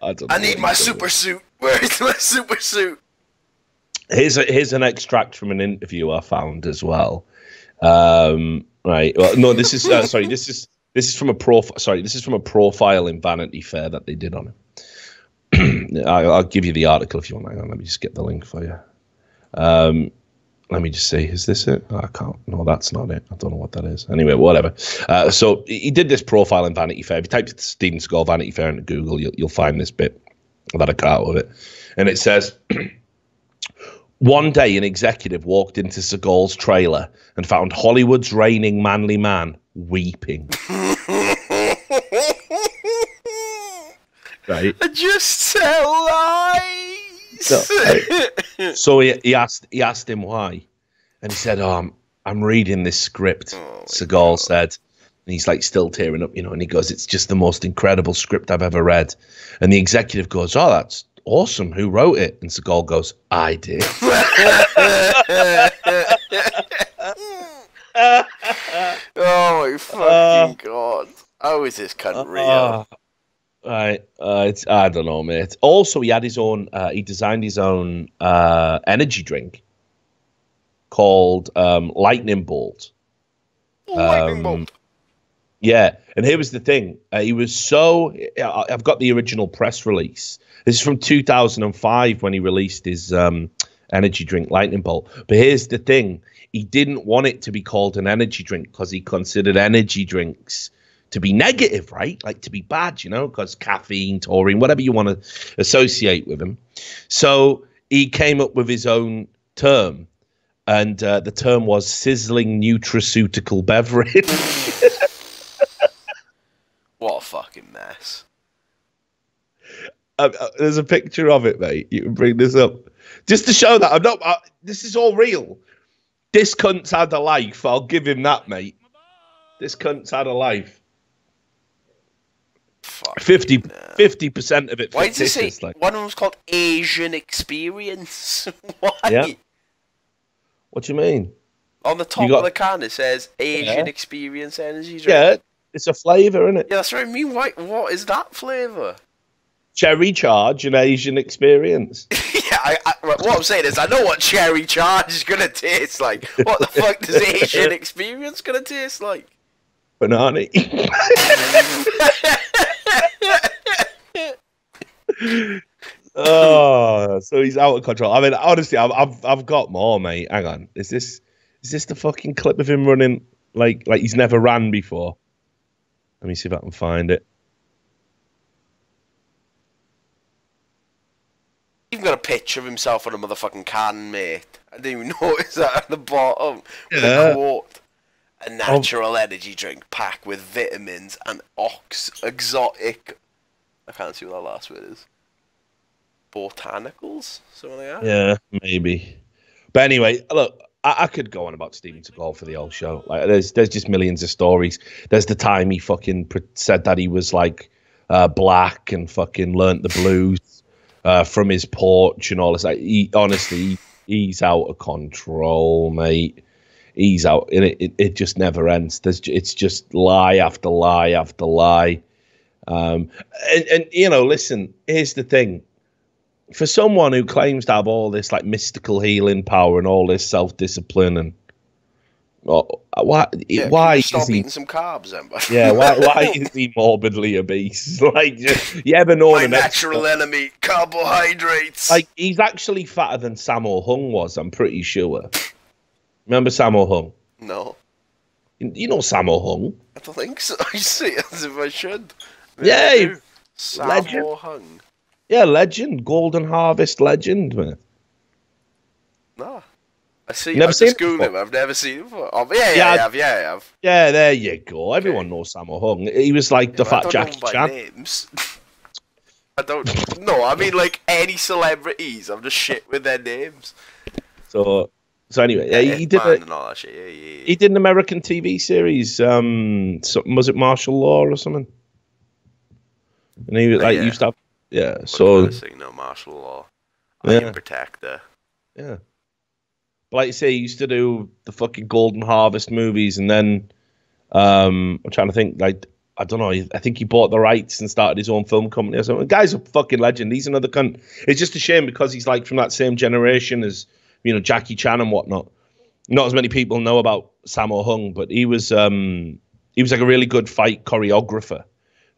I don't know. I need my super suit. Where is my super suit? Here's an extract from an interview I found as well. Right. Well, no, this is sorry. This is from a profile in Vanity Fair that they did on him. I'll give you the article if you want. Hang on, let me just get the link for you. Let me just see. Is this it? Oh, I can't. No, that's not it. I don't know what that is. Anyway, whatever. So he did this profile in Vanity Fair. If you type Steven Seagal Vanity Fair into Google, you'll find this bit. I've had a cut out of it. And it says, one day an executive walked into Seagal's trailer and found Hollywood's reigning manly man weeping. Right. I just tell lies. So he asked him why, and he said, "Oh, I'm reading this script." Seagal said, and he's like still tearing up, you know. And he goes, "It's just the most incredible script I've ever read." And the executive goes, "Oh, that's awesome. Who wrote it?" And Seagal goes, "I did." Oh my fucking god! How is this cunt real? I don't know, mate. Also, he had his own. He designed his own energy drink called Lightning Bolt. Lightning Bolt. Yeah, and here was the thing. He was so. I've got the original press release. This is from 2005 when he released his energy drink, Lightning Bolt. But here's the thing: he didn't want it to be called an energy drink because he considered energy drinks to be negative, right? Like to be bad, you know, because caffeine, taurine, whatever you want to associate with him. So he came up with his own term, and the term was sizzling nutraceutical beverage. What a fucking mess. There's a picture of it, mate. You can bring this up. Just to show that I'm not, this is all real. This cunt's had a life. I'll give him that, mate. This cunt's had a life. 50% of it. Why did you say like, one of them's called Asian Experience? Why? Yeah. What do you mean? On the top of the can it says Asian Experience energy drink. Yeah, it's a flavour, isn't it? Yeah, that's what I mean. Why, what is that flavour? Cherry Charge and Asian Experience. Yeah, what I'm saying is I know what Cherry Charge is gonna taste like. What the fuck does Asian Experience gonna taste like? Banana. Oh, so he's out of control. I mean, honestly, I've got more, mate. Hang on, is this the fucking clip of him running like he's never ran before? Let me see if I can find it. He's got a picture of himself on a motherfucking can, mate. I didn't even notice that at the bottom. Yeah. Quote, a natural energy drink packed with vitamins and exotic. I can't see what that last word is. Botanicals? Something like that? Yeah, maybe. But anyway, look, I could go on about Steven Seagal for the whole show. Like, there's just millions of stories. There's the time he fucking said that he was like black and fucking learnt the blues from his porch and all this. Like, honestly, he's out of control, mate. He's out, and it just never ends. It's just lie after lie after lie. And you know, listen, here's the thing. For someone who claims to have all this like mystical healing power and all this self-discipline and why is he eating some carbs then? Yeah, why is he morbidly obese? Like, you ever know my natural enemy, carbohydrates. Like, he's actually fatter than Sammo Hung was, I'm pretty sure. Remember Sammo Hung? No. You know Sammo Hung? I don't think so. I see it as if I should. Yeah, Sammo Hung. Yeah, legend. Golden Harvest legend, man. Nah. I see. Never seen him. I've never seen him before. Oh, yeah, I have. Yeah, there you go. Everyone knows Sammo Hung. He was like the fat Jackie Chan. Names. I don't know. I mean, like any celebrities, I'm just shit with their names. So anyway, yeah, he did. And all that shit. Yeah. He did an American TV series. Something, was it Martial Law or something? And he was like used to have, so Martial Law. I am protector. Yeah. But like you say, he used to do the fucking Golden Harvest movies, and then I'm trying to think, like, I don't know, I think he bought the rights and started his own film company or something. The guy's a fucking legend. He's another cunt. It's just a shame because he's like from that same generation as, you know, Jackie Chan and whatnot. Not as many people know about Sammo Hung, but he was like a really good fight choreographer,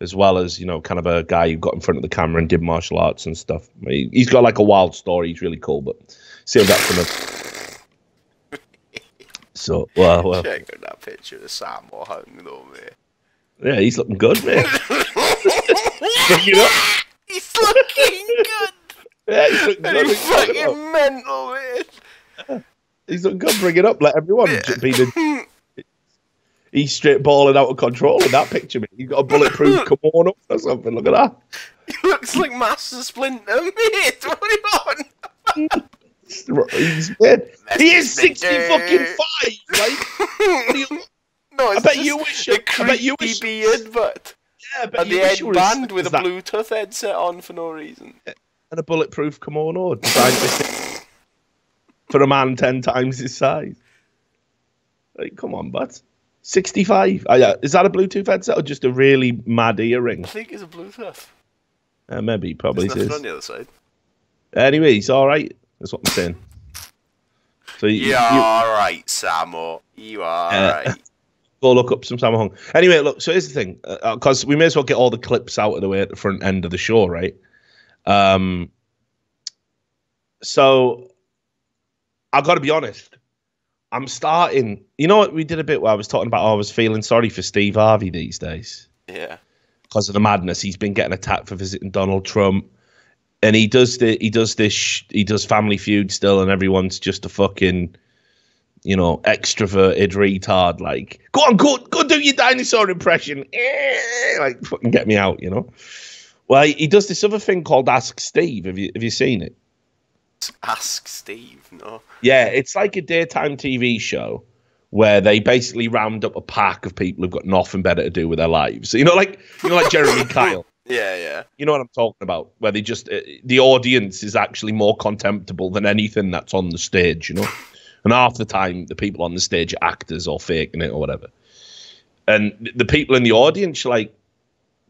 as well as, you know, kind of a guy who got in front of the camera and did martial arts and stuff. I mean, he's got like a wild story. He's really cool, but save that for him. So, well. Check out that picture of Sammo Hung, though, mate. Yeah, he's looking good, man. He's looking good. Yeah, he's looking good. He's fucking mental, man. Yeah, he's looking good. Bring it up. Let everyone be the... He's straight balling out of control in that picture, mate. You've got a bulletproof kimono or something. Look at that. He looks like Master Splinter, mate. What do you want? He's mad. He is 60 fucking 5, right? No, it's I bet you wish beard, but yeah, and the headband with a Bluetooth headset on for no reason, and a bulletproof kimono designed for a man 10 times his size. Like, come on, bud. 65. Is that a Bluetooth headset or just a really mad earring? I think it's a Bluetooth. Maybe, probably. There's nothing on the other side. Anyway, he's all right. That's what I'm saying. So you're all right, Sammo. You are right. Go look up some Sammo Hung. Anyway, look, so here's the thing, because we may as well get all the clips out of the way at the front end of the show, right? So I've got to be honest. I'm starting... You know what? We did a bit where I was talking about I was feeling sorry for Steve Harvey these days. Yeah. Because of the madness. He's been getting attacked for visiting Donald Trump. And he does Family Feud still, and everyone's just a fucking... you know, extroverted retard, like, go do your dinosaur impression. Like, fucking get me out, you know? Well, he does this other thing called Ask Steve. Have you seen it? Ask Steve, no. Yeah, it's like a daytime TV show where they basically round up a pack of people who've got nothing better to do with their lives. So, you know, like Jeremy Kyle. Yeah. You know what I'm talking about, where they just, the audience is actually more contemptible than anything that's on the stage, you know? And half the time, the people on the stage are actors or faking it or whatever. And the people in the audience are like,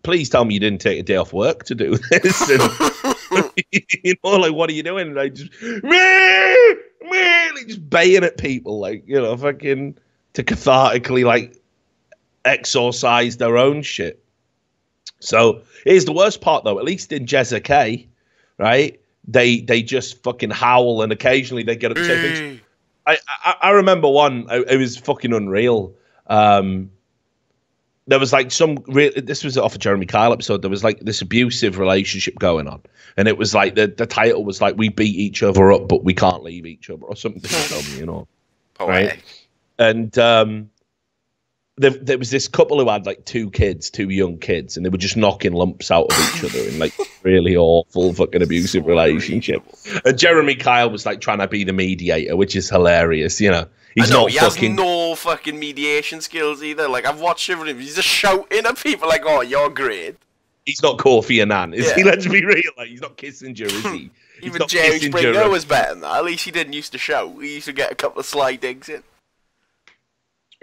please tell me you didn't take a day off work to do this. And, you know, like, what are you doing? And they just, like, just baying at people, like, you know, fucking to cathartically, like, exorcise their own shit. So here's the worst part, though. At least in Jezza K, right, they just fucking howl, and occasionally they get upset. I remember one. It was fucking unreal. There was like this was off a Jeremy Kyle episode. There was like this abusive relationship going on, and it was like the title was like, we beat each other up, but we can't leave each other, or something, you know, right? And there was this couple who had like 2 kids, 2 young kids, and they were just knocking lumps out of each other in like really awful fucking abusive relationship. And Jeremy Kyle was like trying to be the mediator, which is hilarious, you know. He has no fucking mediation skills either. Like, I've watched him, he's just shouting at people like, oh, you're great. He's not Kofi Annan, is he? Let's be real, like, he's not Kissinger, is he? Even Jerry Springer was better than that. At least he didn't used to shout. He used to get a couple of sly digs in.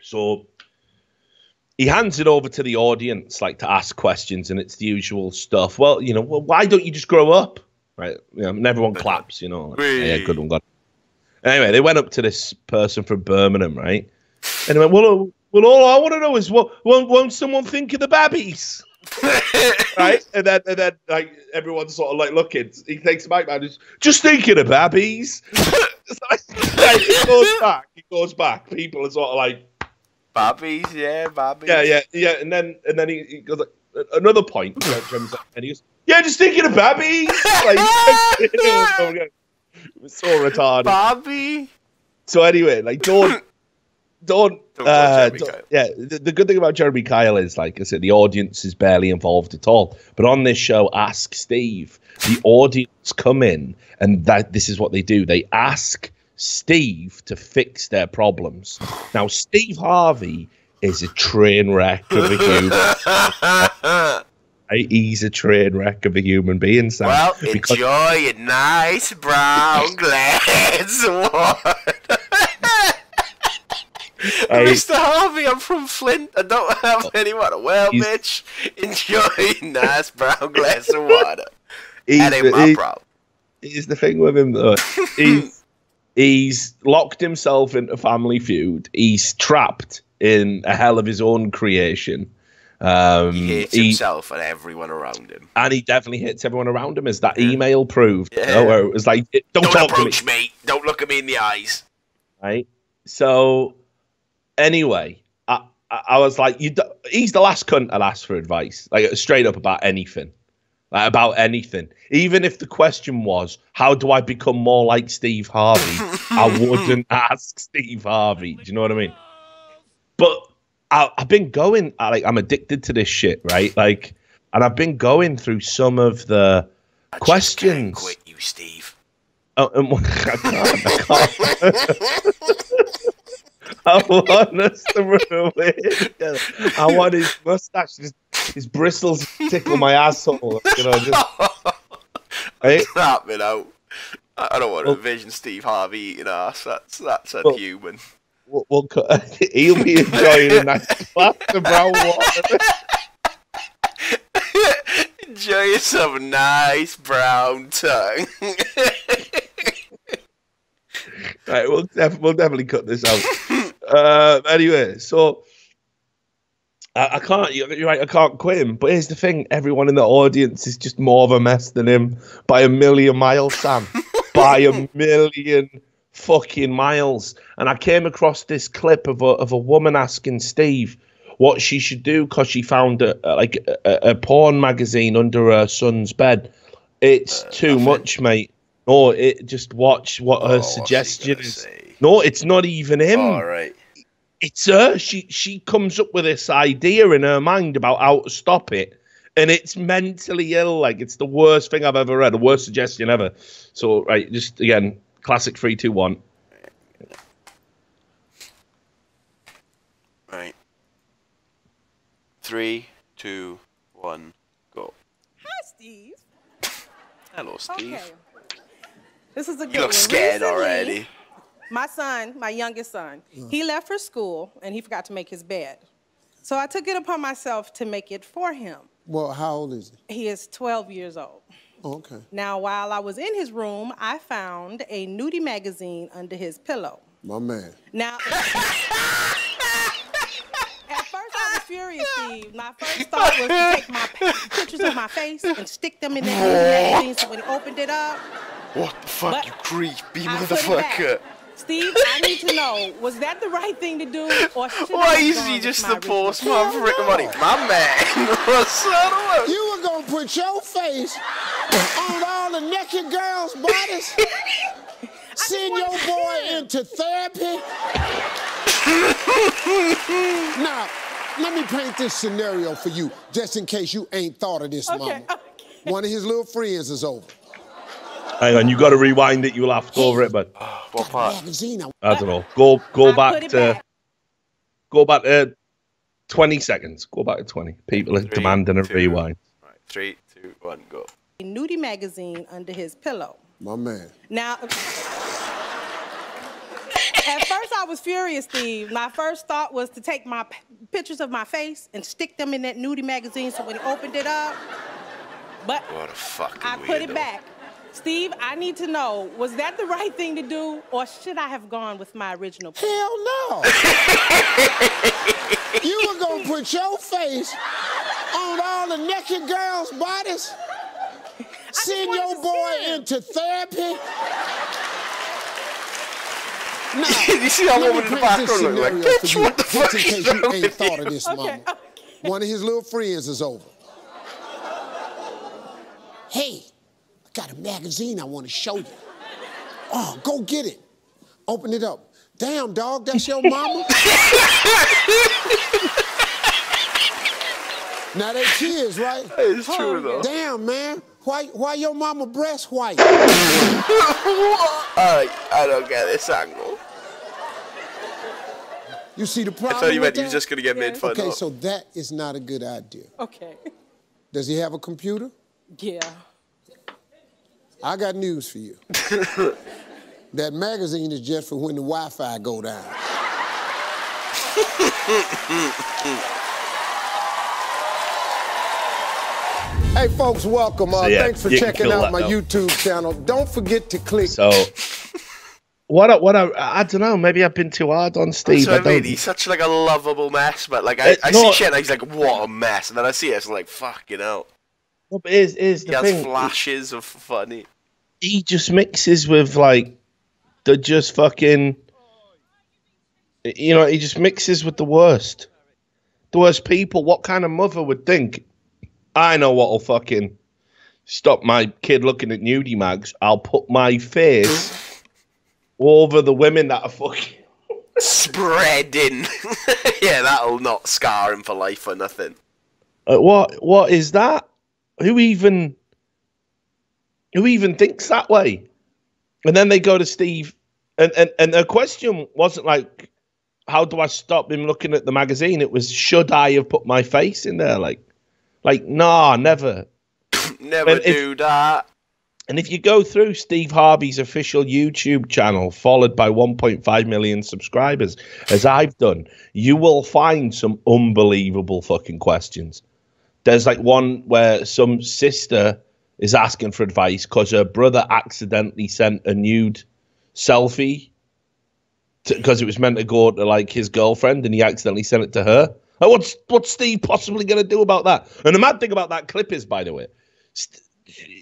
So... he hands it over to the audience, like, to ask questions, and it's the usual stuff. Well, you know, why don't you just grow up? Right? You know, and everyone claps, you know. Like, yeah, good one, God. Anyway, they went up to this person from Birmingham, right? And they went, well, all I want to know is, won't someone think of the babbies? Right? And then, like, everyone's sort of, like, looking. He takes the mic down and goes, just thinking of babbies. He goes back. People are sort of like, babbies, yeah, babbies. Yeah. And then he goes like, another point. And he goes, yeah, just thinking of babbies. Like, it was so retarded. Babby. So anyway, like, don't yeah, the good thing about Jeremy Kyle is, like I said, the audience is barely involved at all. But on this show, Ask Steve, the audience come in, and that this is what they do. They ask Steve to fix their problems. Now, Steve Harvey is a train wreck of a human. He's a train wreck of a human being, Sam. Well, enjoy your nice brown glass water. Mr. Harvey, I'm from Flint. I don't have anyone. Well, bitch, enjoy your nice brown glass of water. That ain't my problem. Here's the thing with him, though. He's locked himself into Family Feud. He's trapped in a hell of his own creation. He hates himself and everyone around him. And he definitely hates everyone around him, as that email proved. Yeah. You know, where it was like, don't approach to me. Don't look at me in the eyes. Right? So, anyway, I was like, he's the last cunt I'll ask for advice. Like, straight up about anything. Like, about anything. Even if the question was, how do I become more like Steve Harvey? I wouldn't ask Steve Harvey. Do you know what I mean? But I've been going, like, I'm addicted to this shit, right? Like, and I've been going through some of the questions. I can't quit you, Steve. Oh, I can't. I want us to run away together. I want his mustache, his bristles tickle my asshole. You know, just, right? Crap it out. I don't want to envision Steve Harvey eating ass. That's unhuman. We'll cut. He'll be enjoying a nice glass of brown water. Enjoy yourself a nice brown tongue. Right, we'll definitely cut this out. Anyway, so I can't. You're right. I can't quit him. But here's the thing: everyone in the audience is just more of a mess than him by a million miles, Sam. By a million fucking miles. And I came across this clip of a woman asking Steve what she should do because she found a porn magazine under her son's bed. It's too much, mate. No, just watch what her suggestion is. Say? No, it's not even him. All right. It's her. She comes up with this idea in her mind about how to stop it. And it's mentally ill. Like, it's the worst thing I've ever read. The worst suggestion ever. So, right, just, again, classic 3, 2, 1. Right. 3, 2, 1, go. Hi, Steve. Hello, Steve. Okay. This is a good one. You look scared already. My son, my youngest son, he left for school and he forgot to make his bed. So I took it upon myself to make it for him. Well, how old is he? He is 12 years old. Oh, okay. Now, while I was in his room, I found a nudie magazine under his pillow. My man. Now, at first I was furious, Steve. My first thought was to take my pictures of my face and stick them in that nudie magazine so when he opened it up, what the fuck, but you creepy motherfucker. Steve, I need to know, was that the right thing to do? Or why is he just the postman for Rick and Morty? My man. What's up? You were going to put your face on all the naked girls' bodies? Send your boy into therapy? Now, let me paint this scenario for you, just in case you ain't thought of this, mama. Okay. One of his little friends is over. Hang on, you got to rewind it. You laughed over it, but what part? I don't know. Go back to 20 seconds. Go back to 20. People are demanding a rewind. All right, 3, 2, 1, go. A nudie magazine under his pillow. My man. Now, at first I was furious, Steve. My first thought was to take my pictures of my face and stick them in that nudie magazine. So when he opened it up, but what a fucking weirdo. I put it back. Steve, I need to know, was that the right thing to do, or should I have gone with my original plan? Hell no! You were gonna put your face on all the naked girls' bodies? Send your boy into therapy? Now, you see that woman in the background like, bitch, what the fuck is wrong with you? Ain't thought of this, mama. Okay. One of his little friends is over. Hey. Got a magazine I want to show you. Oh, go get it. Open it up. Damn, dog, that's your mama? Now they kids, right? It's true, though. Damn, man. Why your mama breast white? I don't get this angle. You see the problem? I thought you meant you were just going to get made fun of. Okay, so that is not a good idea. Okay. Does he have a computer? Yeah. I got news for you. That magazine is just for when the Wi-Fi go down. Hey, folks, welcome. Thanks for checking out my YouTube channel. Don't forget to click. So, I don't know. Maybe I've been too hard on Steve. That's what I mean. He's such like a lovable mess, but like I see shit, and he's like, what a mess, and then I see it, it's like, fuck, you know. Well, but here's the thing. He has flashes of funny. He just mixes with like the just fucking, you know. He just mixes with the worst people. What kind of mother would think? I know what'll fucking stop my kid looking at nudie mags. I'll put my face over the women that are fucking spreading. Yeah, that'll not scar him for life or nothing. What is that? Who even thinks that way? And then they go to Steve, and the question wasn't like, how do I stop him looking at the magazine? It was, should I have put my face in there? Like, nah, never. Never do that. And if you go through Steve Harvey's official YouTube channel, followed by 1.5 million subscribers, as I've done, you will find some unbelievable fucking questions. There's like one where some sister is asking for advice because her brother accidentally sent a nude selfie because it was meant to go to like his girlfriend, and he accidentally sent it to her. Oh, what's Steve possibly going to do about that? And the mad thing about that clip is, by the way,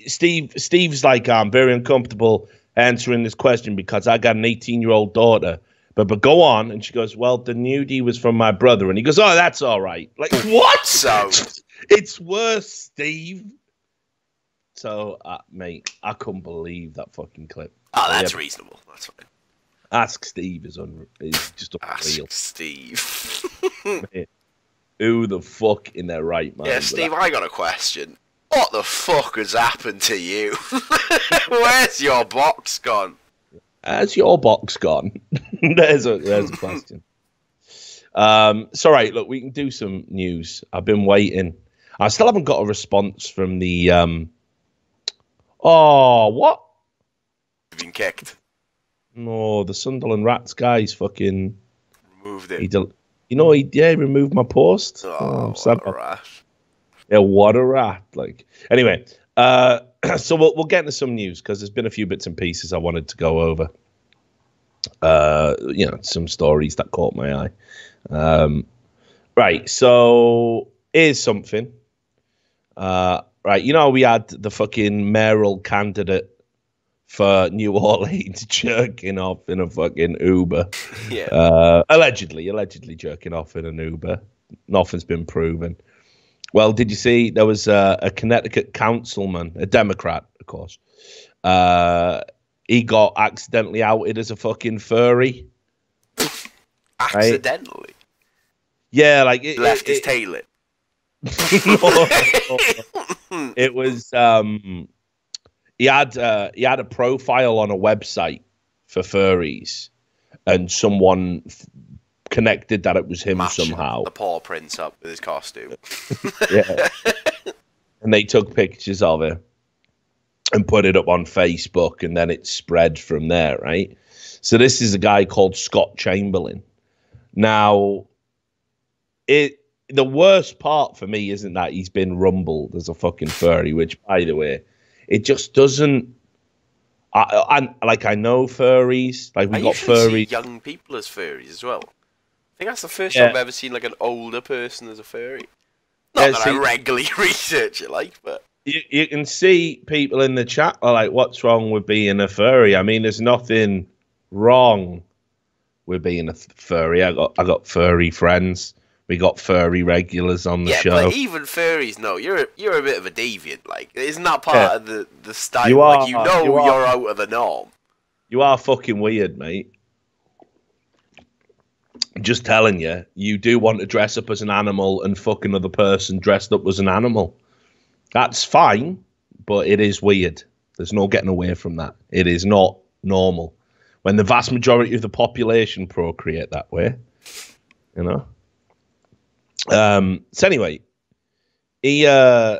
Steve's like, I'm very uncomfortable answering this question because I got an 18-year-old daughter. But go on. And she goes, well, the nudie was from my brother. And he goes, oh, that's all right. Like, what? So it's worse, Steve. So, mate, I couldn't believe that fucking clip. Oh, that's reasonable. That's fine. Ask Steve is just unreal. Ask Steve. Mate, who the fuck in their right mind? Yeah, Steve, I got a question. What the fuck has happened to you? Where's your box gone? Has your box gone? there's a question. So, right, look, we can do some news. I've been waiting. I still haven't got a response from the... oh, what? You've been kicked. No, the Sunderland Rats guy's fucking... Removed it. You know, he removed my post. Oh, what a rat. Yeah, what a rat. Like, anyway... so we'll get into some news because there's been a few bits and pieces I wanted to go over. You know, some stories that caught my eye. Right, so here's something. Right, you know we had the fucking mayoral candidate for New Orleans jerking off in a fucking Uber. Yeah. Allegedly jerking off in an Uber. Nothing's been proven. Well, did you see there was a Connecticut councilman, a Democrat, of course. He got accidentally outed as a fucking furry. Accidentally? Right? Yeah, like... Left his tail in. No. It was... He had a profile on a website for furries, and someone... connected that it was him somehow. The paw prints up with his costume. Yeah. And they took pictures of it and put it up on Facebook, and then it spread from there, right? So this is a guy called Scott Chamberlain. Now, the worst part for me isn't that he's been rumbled as a fucking furry, which, by the way, it just doesn't... I know furries. Like, we got furries. See young people as furries as well. I think that's the first time I've ever seen like an older person as a furry. Not that I regularly research it, like, but you can see people in the chat are like, "What's wrong with being a furry?" I mean, there's nothing wrong with being a furry. I got furry friends. We got furry regulars on the show. Yeah, but even furries, no, you're a bit of a deviant. Like, isn't that part of the style? You are, like, you know, you're out of the norm. You are fucking weird, mate. just telling you, you do want to dress up as an animal and fuck another person dressed up as an animal. That's fine, but it is weird. There's no getting away from that. It is not normal. When the vast majority of the population procreate that way, you know? So anyway, he had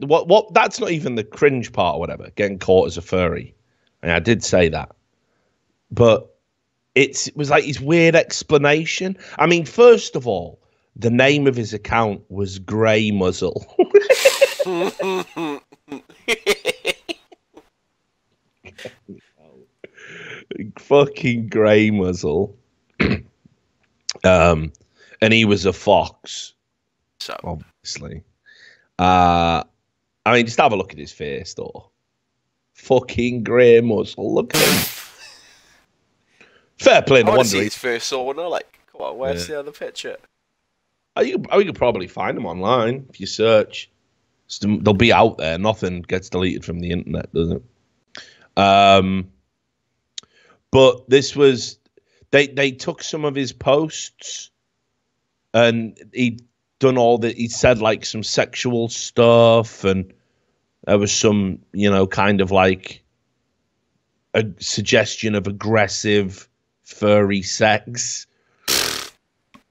what that's not even the cringe part or whatever, getting caught as a furry. And I did say that. But it was like his weird explanation. I mean, first of all, the name of his account was Grey Muzzle. Fucking Grey Muzzle. And he was a fox, so obviously. I mean, just have a look at his face, though. Fucking Grey Muzzle. Look at him. Fair play. I want to see his face, or no? Like, come on, where's the other picture? You could probably find them online if you search. They'll be out there. Nothing gets deleted from the internet, does it? But this was they took some of his posts, and he'd done all that. He said like some sexual stuff, and there was some, you know, kind of like a suggestion of aggressive furry sex.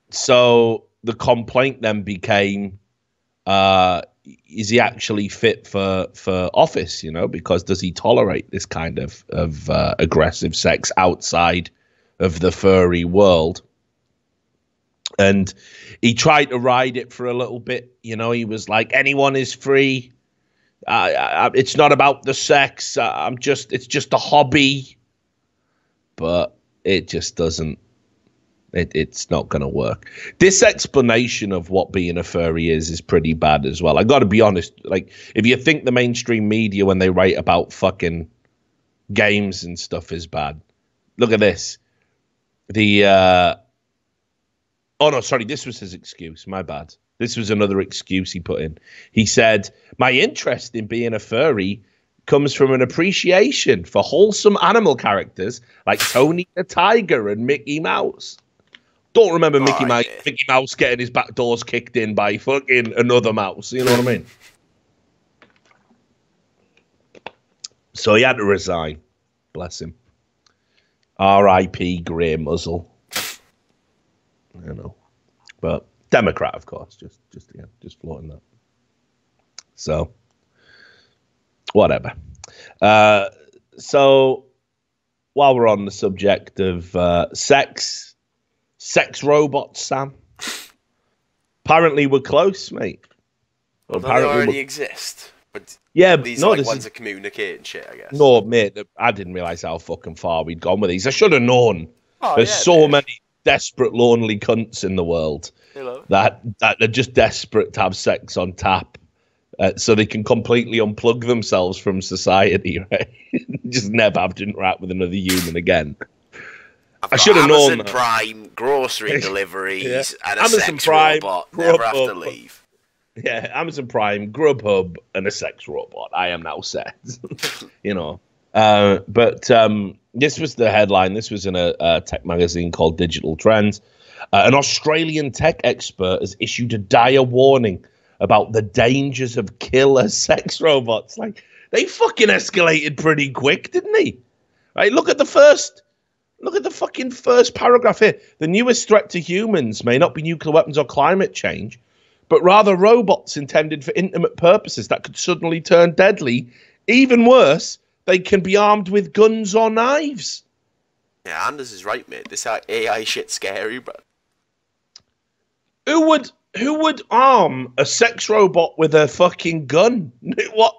So the complaint then became, is he actually fit for office, you know, because does he tolerate this kind of aggressive sex outside of the furry world? And he tried to ride it for a little bit. You know, he was like, anyone is free. It's not about the sex. It's just a hobby. But it just doesn't. It's not going to work. This explanation of what being a furry is pretty bad as well. I got to be honest. Like, if you think the mainstream media, when they write about fucking games and stuff, is bad, look at this. Oh, no, sorry. This was his excuse. My bad. This was another excuse he put in. He said, my interest in being a furry comes from an appreciation for wholesome animal characters like Tony the Tiger and Mickey Mouse. Don't remember Mickey Mouse getting his back doors kicked in by fucking another mouse. You know what I mean? So he had to resign. Bless him. R.I.P. Grey Muzzle. I don't know. But Democrat, of course. Just floating that. So, whatever. So, while we're on the subject of sex robots, Sam. Apparently, we're close, mate. Well, apparently, they already exist. But yeah, these are like ones that communicate and shit, I guess. No, mate, I didn't realise how fucking far we'd gone with these. I should have known. Oh, there's so many desperate, lonely cunts in the world that they're just desperate to have sex on tap, so they can completely unplug themselves from society, right? Just never have to interact with another human again. I should have known. Amazon Prime, grocery deliveries, and a Amazon sex Prime, robot. Never have to leave. Yeah, Amazon Prime, Grubhub, and a sex robot. I am now set. You know. This was the headline. This was in a tech magazine called Digital Trends. An Australian tech expert has issued a dire warning about the dangers of killer sex robots. Like, they fucking escalated pretty quick, didn't they? Right, look at the fucking first paragraph here. The newest threat to humans may not be nuclear weapons or climate change, but rather robots intended for intimate purposes that could suddenly turn deadly. Even worse, they can be armed with guns or knives. Yeah, Anders is right, mate. This AI shit's scary, bro. Who would arm a sex robot with a fucking gun? What?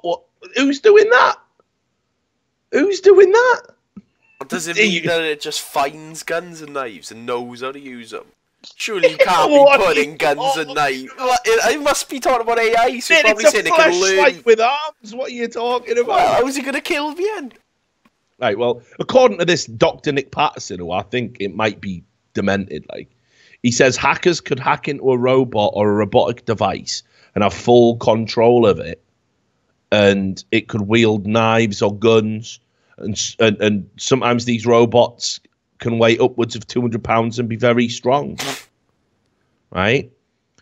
Who's doing that? Who's doing that? Does it mean that it just finds guns and knives and knows how to use them? Surely you can't be putting guns and knives. It must be talking about AI, so you're probably saying it can learn. With arms, what are you talking about? Well, how is he going to kill the end? Right, well, according to this Dr. Nick Patterson, who I think it might be demented, like, he says hackers could hack into a robot or a robotic device and have full control of it, and it could wield knives or guns, and sometimes these robots can weigh upwards of 200 pounds and be very strong. Right?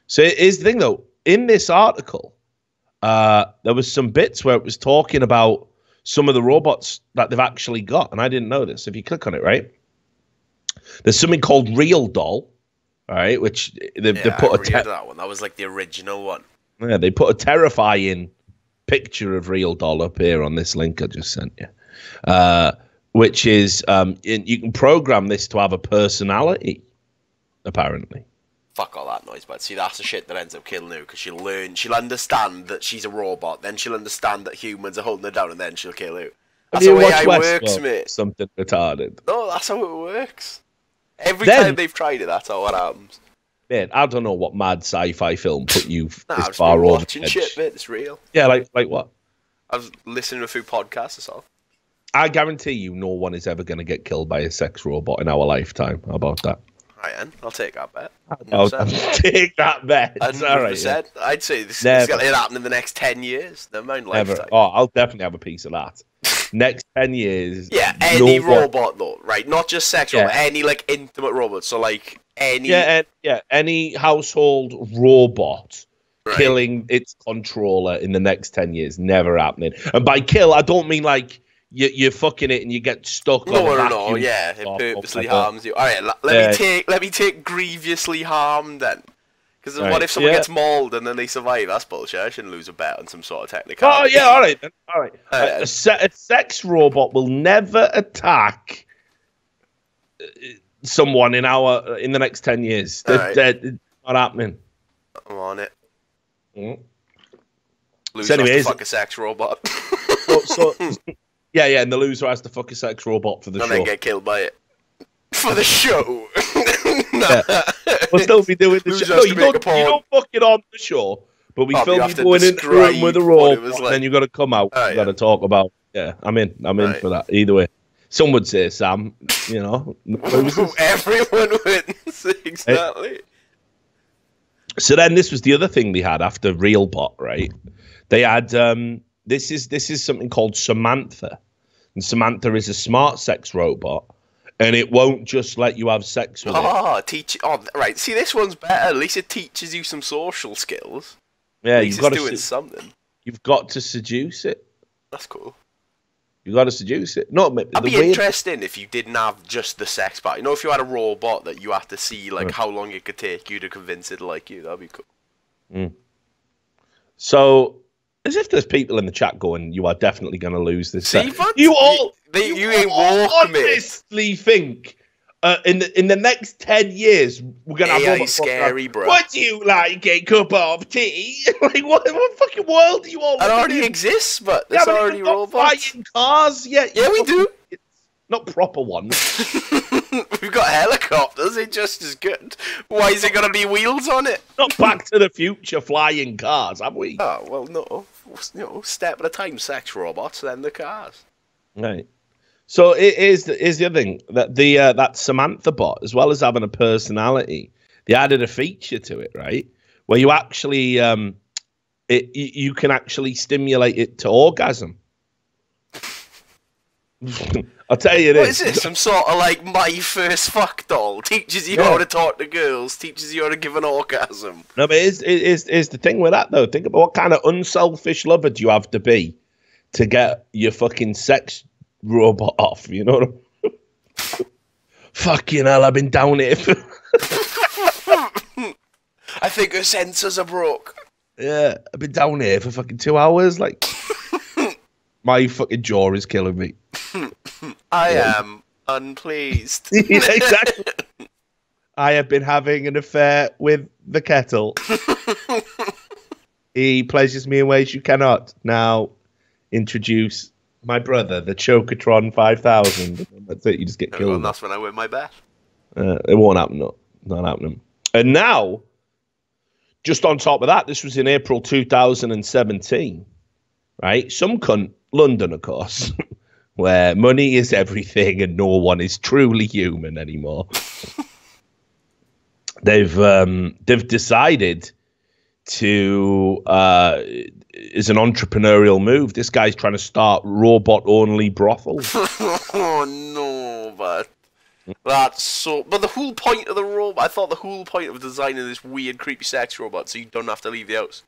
So here's the thing, though. In this article, there was some bits where it was talking about some of the robots that they've actually got. And I didn't know this. If you click on it, right? There's something called Real Doll, right? Which they put a that one. That was like the original one. Yeah, they put a terrifying picture of Real Doll up here on this link I just sent you, which is you can program this to have a personality, apparently. Fuck all that noise, but see, that's the shit that ends up killing her, because she'll understand that she's a robot, then she'll understand that humans are holding her down, and then she'll kill her. That's how AI works, mate. Something retarded. No, that's how it works. Every time they've tried it, that's how it happens. Man, I don't know what mad sci-fi film put you this far over watching edge. Shit, mate. It's real. Yeah, like what? I was listening to a few podcasts or something. I guarantee you no one is ever going to get killed by a sex robot in our lifetime. How about that? Right, then. I'll take that bet. I'll take that bet. 100%. All right, yeah. I'd say this is going to happen in the next 10 years. Never mind lifetime. Never. Oh, I'll definitely have a piece of that. Next 10 years. Yeah, any robot, though, right? Not just sex robot. Any, like, intimate robot. So, like, any... Yeah, any household robot killing its controller in the next 10 years. Never happening. And by kill, I don't mean, like... You're fucking it and you get stuck. No, yeah, it purposely harms you. All right, let me take grievously harmed then, because what if someone gets mauled and then they survive? That's bullshit. I shouldn't lose a bet on some sort of technicality. Oh yeah, all right, then. All right. A sex robot will never attack someone in the next 10 years. It's not happening. I'm on it. Mm. Loser has to fuck a sex robot. Yeah, and the loser has to fuck a sex robot for the show. And then get killed by it. For the show! We'll still be doing the show. No, you don't fuck it on the show, but we film you going in the room with a robot, and then you've got to come out. You've got to talk about... Yeah, I'm in for that, either way. Some would say, Sam, you know... Everyone wins, exactly. Hey. So then this was the other thing they had after RealBot, right? They had... This is something called Samantha. And Samantha is a smart sex robot, and it won't just let you have sex with it. Right. See, this one's better. At least it teaches you some social skills. Yeah, you've got to seduce it. That's cool. You've got to seduce it. No, that'd be interesting if you didn't have just the sex part. You know, if you had a robot that you had to see like how long it could take you to convince it to like you, that'd be cool. Mm. So as if there's people in the chat going, you are definitely going to lose this. See, you honestly think in the next 10 years, we're going to have... Bro. Would you like a cup of tea? Like, what fucking world do you all... It already exists, but there's already robots. Flying cars yet. Yeah, we do. Not proper ones. We've got helicopters. They're just as good. Why is it going to be wheels on it? Not Back to the Future flying cars, have we? Oh, well, no. You know, step at a time, sex robots, then the cars. Right. So it is the other thing that that Samantha bot, as well as having a personality, they added a feature to it, right, where you actually you can actually stimulate it to orgasm. I'll tell you this. What is this? Some sort of like My First Fuck Doll. Teaches you how to talk to girls. Teaches you how to give an orgasm. No, but it is the thing with that, though. Think about what kind of unselfish lover do you have to be to get your fucking sex robot off, you know what I mean? Fucking hell, I've been down here. I think her sensors are broke. Yeah, I've been down here for fucking 2 hours, like... My fucking jaw is killing me. I am unpleased. Yeah, exactly. I have been having an affair with the kettle. He pleasures me in ways you cannot. Now, introduce my brother, the Chocotron 5000. That's it. You just get killed. That's when I win my bet. It won't happen. Not happening. And now, just on top of that, this was in April 2017. Right? Some cunt, London, of course, where money is everything and no one is truly human anymore. They've decided to, is an entrepreneurial move. This guy's trying to start robot-only brothels. Oh, no, but... That's so... But the whole point of the robot... I thought the whole point of designing this weird, creepy sex robot so you don't have to leave the house.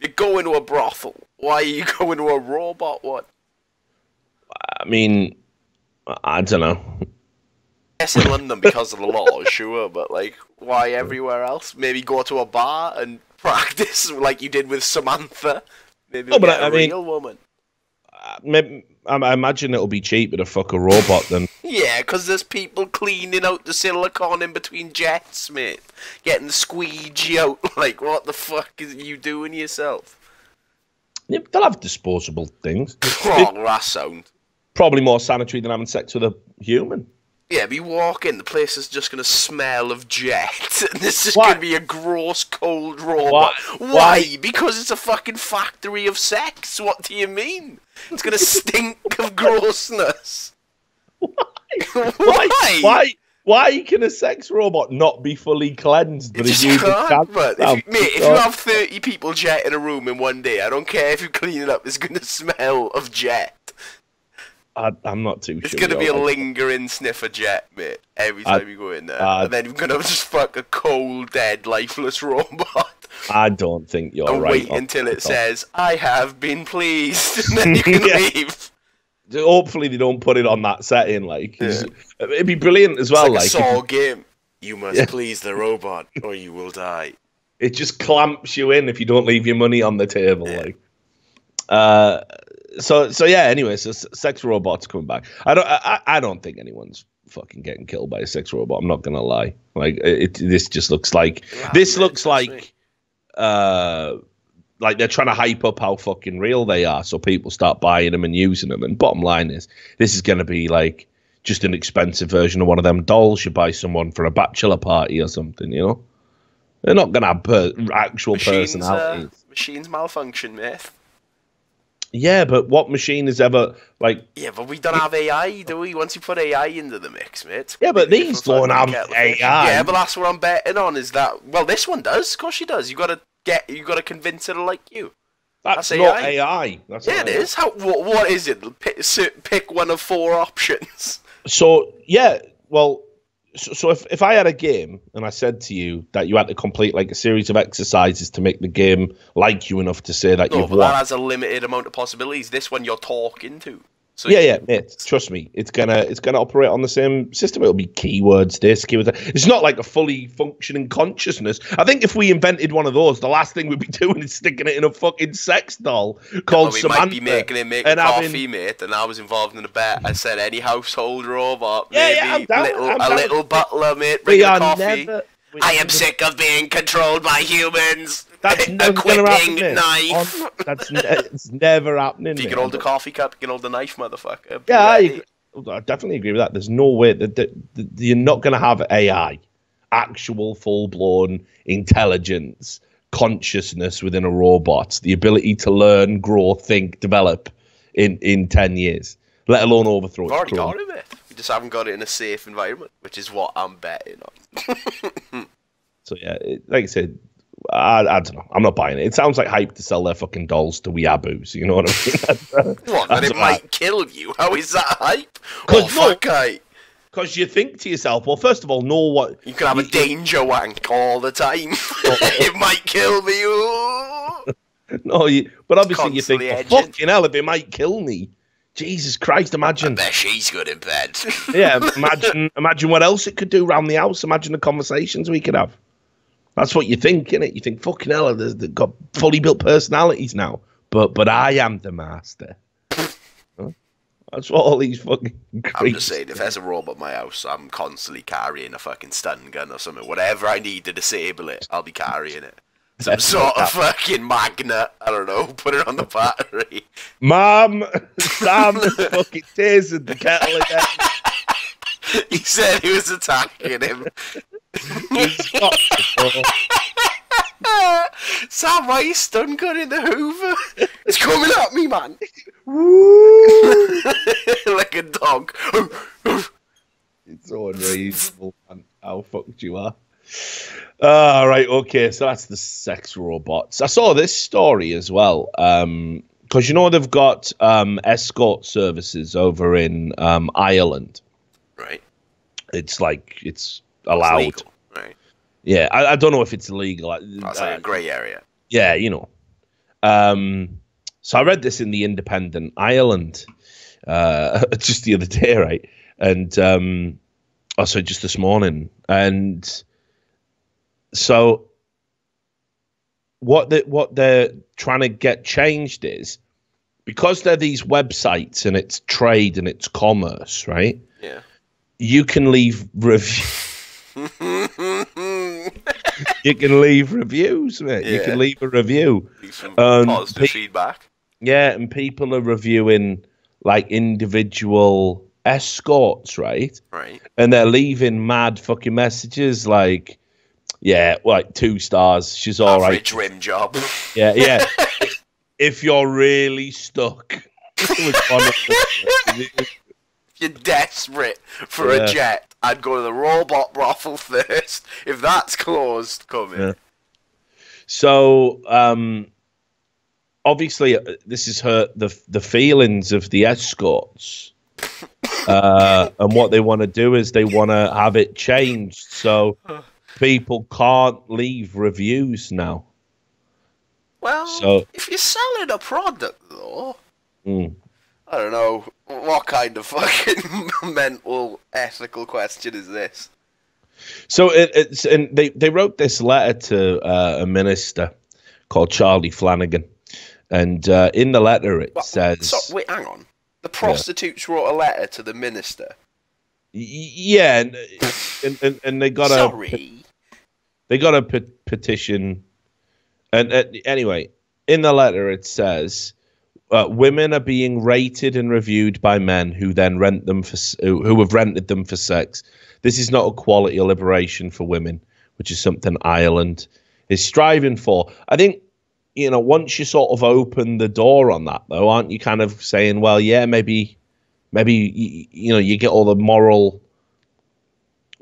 You go into a brothel. Why are you going to a robot one? I mean... I don't know. Yes, in London because of the law, sure, but, like, why everywhere else? Maybe go to a bar and practice like you did with Samantha. Maybe no, but I mean, real woman. Maybe, I imagine it'll be cheaper to fuck a robot than... Yeah, because there's people cleaning out the silicone in between jets, mate. Getting the squeegee out. Like, what the fuck is you doing yourself? Yeah, they'll have disposable things. Oh, that sound. Probably more sanitary than having sex with a human. Yeah, if you walk in, the place is just going to smell of jet. And this is going to be a gross, cold robot. Why? Because it's a fucking factory of sex. What do you mean? It's going to stink of grossness. Why can a sex robot not be fully cleansed? But it's can't, but if you have 30 people jet in a room in one day, I don't care if you clean it up, it's going to smell of jet. I'm not too sure. It's going to be a lingering sniff of jet, mate, every time you go in there. And then you're going to just fuck a cold, dead, lifeless robot. I don't think you're right. And wait until it says, I have been pleased, and then you can leave. Hopefully they don't put it on that setting, like. Yeah. It'd be brilliant as well, like. It's like a Saw game. You must please the robot, or you will die. It just clamps you in if you don't leave your money on the table, like. So yeah. Anyway, so sex robots coming back. I don't think anyone's fucking getting killed by a sex robot. I'm not gonna lie. Like this just looks like like they're trying to hype up how fucking real they are, so people start buying them and using them. And bottom line is, this is gonna be like just an expensive version of one of them dolls you buy someone for a bachelor party or something. You know, they're not gonna have actual personalities. Machines malfunction, mate. Yeah, but what machine is ever, like... Yeah, but we don't have AI, do we? Once you put AI into the mix, mate... Yeah, but these don't have AI. Yeah, but that's what I'm betting on, is that... Well, this one does. Of course she does. You got to convince her to like you. That's not AI. That's not AI. Yeah, it is. What is it? Pick one of 4 options. So, yeah, well... So if I had a game and I said to you that you had to complete like a series of exercises to make the game like you enough to say that you've won. That has a limited amount of possibilities. This one you're talking to. So yeah, mate. Trust me, it's gonna operate on the same system. It'll be keywords, this, keywords that. It's not like a fully functioning consciousness. I think if we invented one of those, the last thing we'd be doing is sticking it in a fucking sex doll called Samantha. We might be making it make coffee, mate. And I was involved in a bet. I said any household robot, maybe a little butler, mate, bring the coffee. I am sick of being controlled by humans. That's never going to happen. Knife. It's never happening. If you can hold the coffee cup, you can hold the knife, motherfucker. Yeah, I definitely agree with that. There's no way that you're not going to have AI, actual full-blown intelligence, consciousness within a robot, the ability to learn, grow, think, develop in 10 years, let alone overthrow it. We've already got it, mate. We just haven't got it in a safe environment, which is what I'm betting on. So, yeah, like I said, I don't know. I'm not buying it. It sounds like hype to sell their fucking dolls to weeaboos. You know what I mean? What? And it might kill you. How is that hype? Because you think to yourself, well, first of all, you can have a danger wank all the time. It might kill me. No, but obviously you think, oh, fucking hell, if it might kill me. Jesus Christ, imagine. I bet she's good in bed. Yeah, imagine what else it could do around the house. Imagine the conversations we could have. That's what you think, innit? You think, fucking hell, they've got fully built personalities now. But I am the master. Huh? That's what all these fucking... I'm just saying, if there's a robot at my house, I'm constantly carrying a fucking stun gun or something. Whatever I need to disable it, I'll be carrying it. Some sort of fucking magnet. I don't know. Put it on the battery. Mom, Sam has fucking tasered the kettle again. He said he was attacking him. Sam, why are you stun gunning the Hoover? It's coming at me, man. Like a dog. It's so unreasonable, man, how fucked you are. Right, okay, so that's the sex robots. I saw this story as well, because you know they've got escort services over in Ireland. Right. it's like it's allowed. It's legal, right? Yeah, I don't know if it's illegal. That's like a grey area. Yeah, you know. So I read this in The Independent Ireland just the other day, right? And also just this morning. And so what they're trying to get changed is, because they're these websites and it's trade and it's commerce, right? Yeah. You can leave you can leave reviews, mate. Yeah. You can leave a review. Some positive feedback. Yeah, and people are reviewing like individual escorts, right? Right. And they're leaving mad fucking messages like, yeah, like 2 stars. She's all right. Average rim job. Yeah, yeah. If you're really stuck. If you're desperate for a jet, I'd go to the robot brothel first. If that's closed, come in. Yeah. So, obviously, this has hurt the feelings of the escorts. And what they want to do is they want to have it changed so people can't leave reviews now. Well, so, if you're selling a product, though... Mm. I don't know, what kind of fucking mental, ethical question is this? So it's, and they wrote this letter to a minister called Charlie Flanagan, and in the letter it says... So, wait, hang on. The prostitutes wrote a letter to the minister? Yeah, and they got they got a petition, and anyway, in the letter it says... women are being rated and reviewed by men who then rent them for who have rented them for sex. This is not equality or liberation for women, which is something Ireland is striving for. I think, you know, once you sort of open the door on that, though, aren't you kind of saying, well, yeah, maybe you know, you get all the moral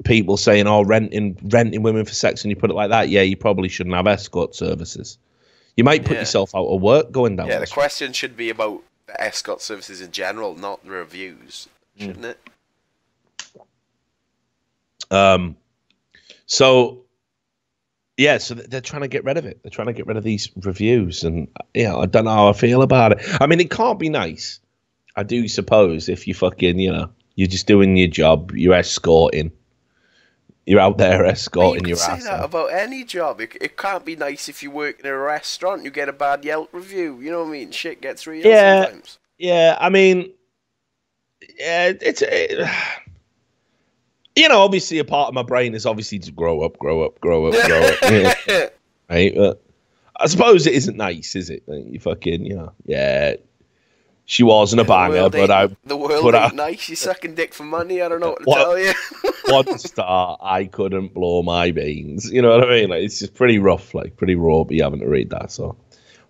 people saying, oh, renting women for sex, and you put it like that, yeah, you probably shouldn't have escort services. You might put yourself out of work going down. Yeah, the question should be about the escort services in general, not the reviews, shouldn't it? So, yeah, so they're trying to get rid of it. They're trying to get rid of these reviews, and yeah, I don't know how I feel about it. I mean, it can't be nice, I do suppose, if you fucking, you know, you're just doing your job, you're escorting. You're out there escorting your ass. You can say that about any job. It can't be nice if you work in a restaurant. You get a bad Yelp review. You know what I mean? Shit gets real sometimes. Yeah, I mean, yeah, you know, obviously a part of my brain is obviously to grow up. Yeah. Right? But I suppose it isn't nice, is it? You fucking, you know, yeah. She wasn't a banger, but I... The world ain't nice. You're sucking dick for money. I don't know what to tell you. 1 star, I couldn't blow my beans. You know what I mean? Like, it's just pretty rough, like, pretty raw, but you haven't to read that, so...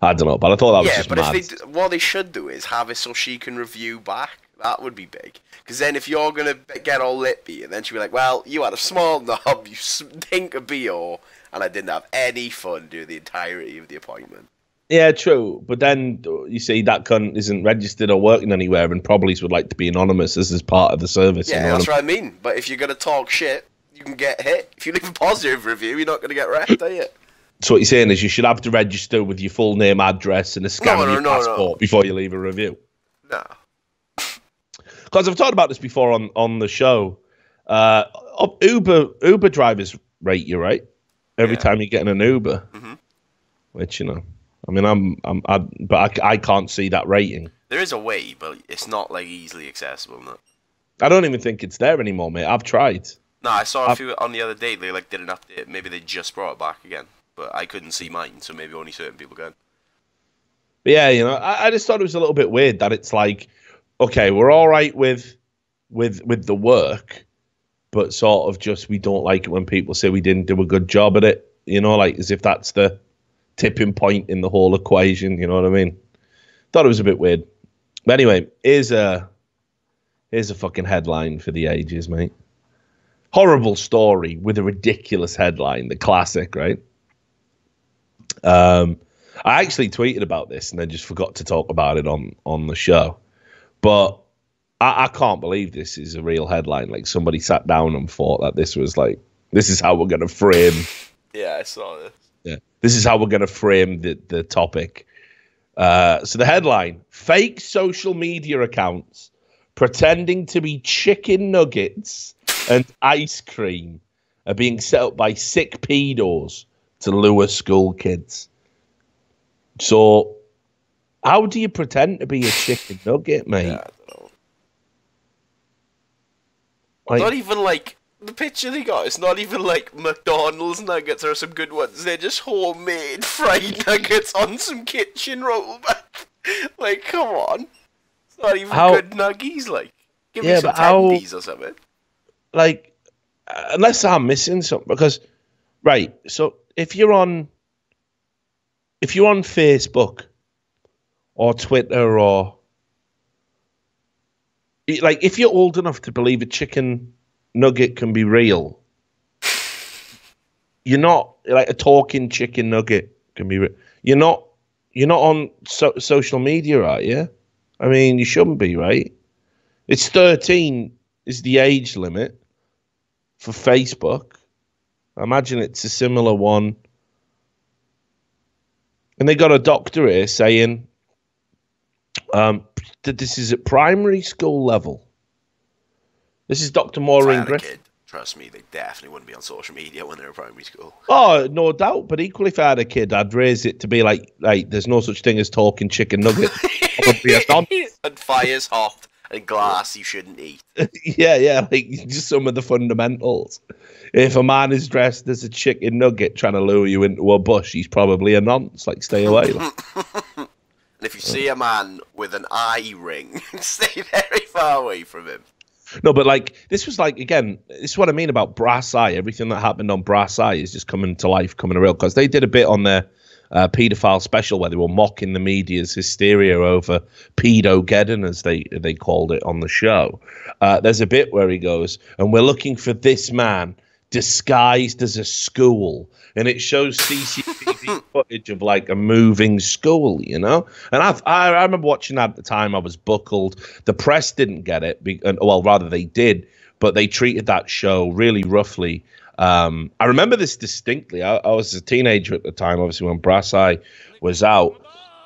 I don't know, but I thought that was just mad. Yeah, but what they should do is have it so she can review back. That would be big. Because then if you're going to get all lippy, and then she'll be like, well, you had a small knob, you stink of BO, and I didn't have any fun during the entirety of the appointment. Yeah, true. But then you see that cunt isn't registered or working anywhere and probably would like to be anonymous as part of the service. Yeah, you know that's what I mean. But if you're going to talk shit, you can get hit. If you leave a positive review, you're not going to get wrecked, are you? So what you're saying is you should have to register with your full name, address, and a scan of your passport before you leave a review. No. Because I've talked about this before on the show. Uber drivers rate you, right? Every time you get in an Uber. Mm-hmm. Which, you know... I mean, I can't see that rating. There is a way, but it's not like easily accessible. No. I don't even think it's there anymore, mate. I've tried. No, I saw a few on the other day. They like did an update. Maybe they just brought it back again, but I couldn't see mine, so maybe only certain people can. But yeah, you know, I just thought it was a little bit weird that it's like, okay, we're all right with the work, but sort of just we don't like it when people say we didn't do a good job at it. You know, like as if that's the tipping point in the whole equation, you know what I mean? Thought it was a bit weird. But anyway, here's a fucking headline for the ages, mate. Horrible story with a ridiculous headline, the classic, right? I actually tweeted about this and then just forgot to talk about it on the show. But I can't believe this is a real headline. Like, somebody sat down and thought that this was like, this is how we're going to frame. Yeah, I saw this. Yeah, this is how we're going to frame the topic. So the headline, fake social media accounts pretending to be chicken nuggets and ice cream are being set up by sick pedos to lure school kids. So how do you pretend to be a chicken nugget, mate? Yeah, I don't know. Like, not even like the picture they got, it's not even like McDonald's nuggets or some good ones. They're just homemade fried nuggets on some kitchen roll. Like, come on. It's not even good nuggies. Like, give me some tendies or something. Like, unless I'm missing something. Because, right, so if you're on Facebook or Twitter or... Like, if you're old enough to believe a chicken nugget can be real, you're not like a talking chicken nugget can be real. You're not on social media, are you? I mean, you shouldn't be, right? It's 13 is the age limit for Facebook. I imagine it's a similar one. And they got a doctor here saying that this is at primary school level. This is Dr. Maureen Griffin. Trust me, they definitely wouldn't be on social media when they're in primary school. Oh, no doubt. But equally, if I had a kid, I'd raise it to be like there's no such thing as talking chicken nuggets. And fire's hot and glass you shouldn't eat. yeah, like just some of the fundamentals. If a man is dressed as a chicken nugget trying to lure you into a bush, he's probably a nonce. Like, stay away. And if you see a man with an eye ring, stay very far away from him. No, but like, this was like, again, this is what I mean about Brass Eye. Everything that happened on Brass Eye is just coming to life, coming to real. Because they did a bit on their paedophile special where they were mocking the media's hysteria over pedo-geddon, as they called it on the show. There's a bit where he goes, and we're looking for this man disguised as a school. And it shows CCTV footage of like a moving school, you know? And I remember watching that at the time. I was buckled. The press didn't get it. Rather they did, but they treated that show really roughly. I remember this distinctly. I was a teenager at the time, obviously, when Brass Eye was out.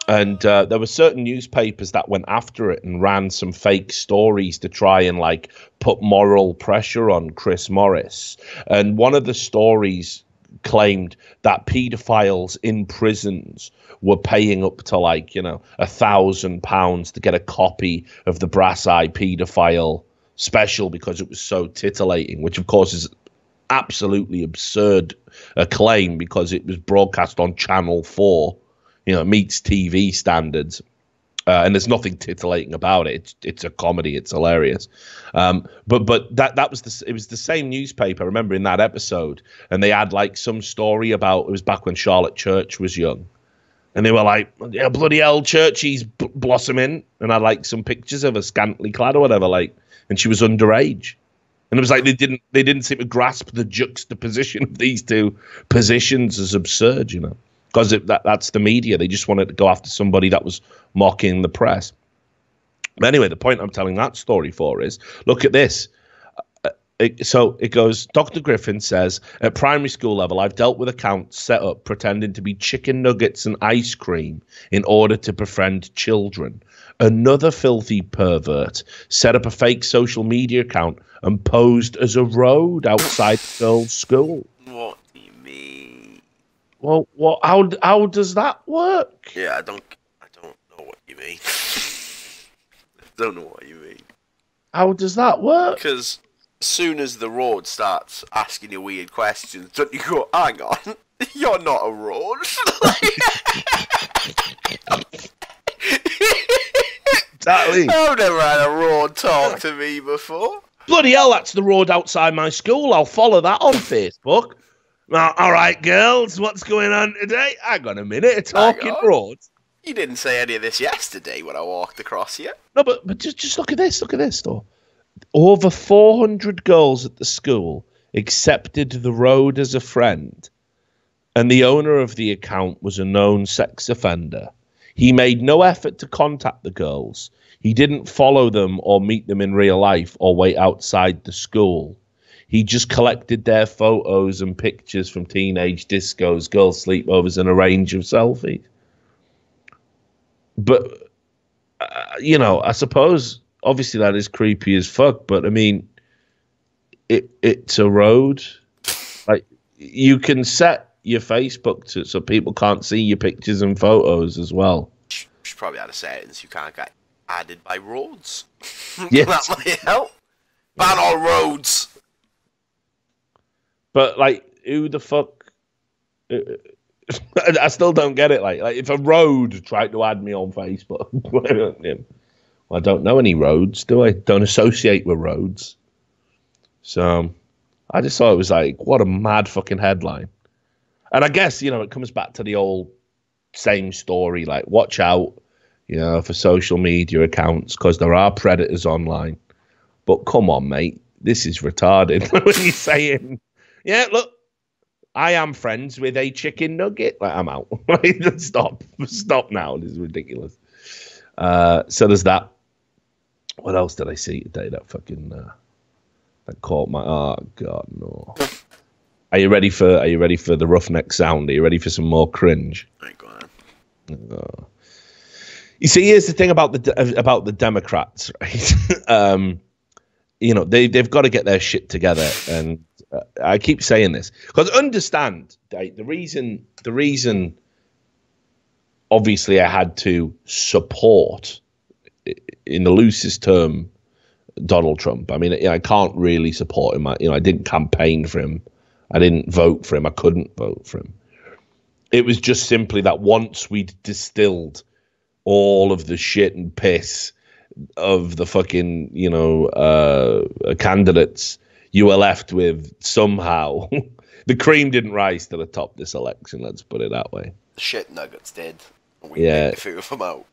And there were certain newspapers that went after it and ran some fake stories to try and, like, put moral pressure on Chris Morris. And one of the stories claimed that paedophiles in prisons were paying up to, like, you know, £1,000 to get a copy of the Brass Eye paedophile special because it was so titillating, which, of course, is absolutely absurd a claim because it was broadcast on Channel 4. You know, it meets TV standards, and there's nothing titillating about it. It's a comedy. It's hilarious. But that was it was the same newspaper. I remember in that episode, and they had like some story about it was back when Charlotte Church was young, and they were like, yeah, bloody hell, Churchy's blossoming, and I like some pictures of her scantily clad or whatever, like, and she was underage. And it was like they didn't seem to grasp the juxtaposition of these two positions as absurd, you know. Because that's the media. They just wanted to go after somebody that was mocking the press. But anyway, the point I'm telling that story for is, look at this. So it goes, Dr. Griffin says, at primary school level, I've dealt with accounts set up pretending to be chicken nuggets and ice cream in order to befriend children. Another filthy pervert set up a fake social media account and posed as a road outside the girls' school. What? Well, what? How does that work? Yeah, I don't know what you mean. I don't know what you mean. How does that work? Because as soon as the road starts asking you weird questions, don't you go, hang on, you're not a road. Exactly. I've never had a road talk to me before. Bloody hell, that's the road outside my school. I'll follow that on Facebook. Now, all right, girls, what's going on today? Hang on a minute, a talking road. You didn't say any of this yesterday when I walked across here. No, but just look at this, though. Over 400 girls at the school accepted the road as a friend, and the owner of the account was a known sex offender. He made no effort to contact the girls. He didn't follow them or meet them in real life or wait outside the school. He just collected their photos and pictures from teenage discos, girl sleepovers, and a range of selfies. But, you know, I suppose, obviously that is creepy as fuck, but I mean, it's a road. Like, you can set your Facebook to so people can't see your pictures and photos as well. You should probably add a sentence, you can't get added by roads. Yes. That might help. Ban all roads. But, like, who the fuck? I still don't get it. Like if a road tried to add me on Facebook, well, I don't know any roads, do I? Don't associate with roads. So I just thought it was like, what a mad fucking headline. And I guess, you know, it comes back to the old same story, like watch out, you know, for social media accounts because there are predators online. But come on, mate, this is retarded. What are you saying? Yeah, look, I am friends with a chicken nugget. Like, I'm out. Stop now. This is ridiculous. So there's that. What else did I see today that fucking... that caught my... Oh, God, no. Are you ready for the roughneck sound? Are you ready for some more cringe? Thank God. Oh. You see, here's the thing about the Democrats, right? You know, they've got to get their shit together. And I keep saying this because understand, Dave, the reason obviously I had to support, in the loosest term, Donald Trump. I mean, I can't really support him. I didn't campaign for him. I didn't vote for him. I couldn't vote for him. It was just simply that once we'd distilled all of the shit and piss of the fucking, you know, candidates, you were left with somehow the cream didn't rise to the top this election. Let's put it that way. The shit nuggets did. We made the food of them out.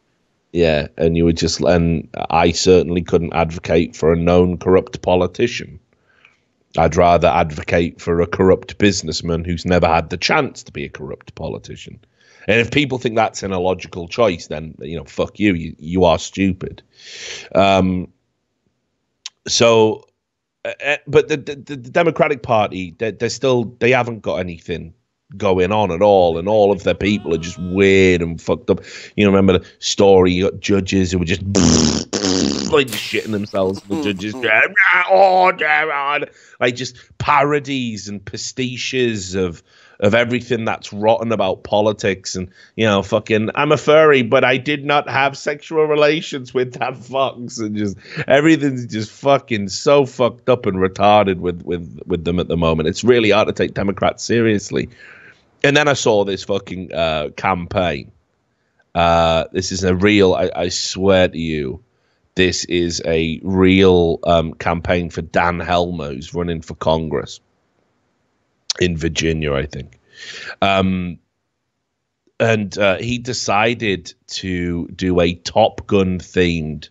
Yeah, and you were just, and I certainly couldn't advocate for a known corrupt politician. I'd rather advocate for a corrupt businessman who's never had the chance to be a corrupt politician. And if people think that's an illogical choice, then, you know, fuck you. You are stupid. But the Democratic Party, they haven't got anything going on at all, and all of their people are just weird and fucked up. You know, remember the story? You got judges who were just like shitting themselves. The judges, like just parodies and pastiches of everything that's rotten about politics, and, you know, fucking, I'm a furry, but I did not have sexual relations with that fox, and just everything's just fucking so fucked up and retarded with them at the moment. It's really hard to take Democrats seriously. And then I saw this fucking campaign. This is a real, I swear to you, this is a real campaign for Dan Helmer, who's running for Congress in Virginia, I think. And he decided to do a Top Gun themed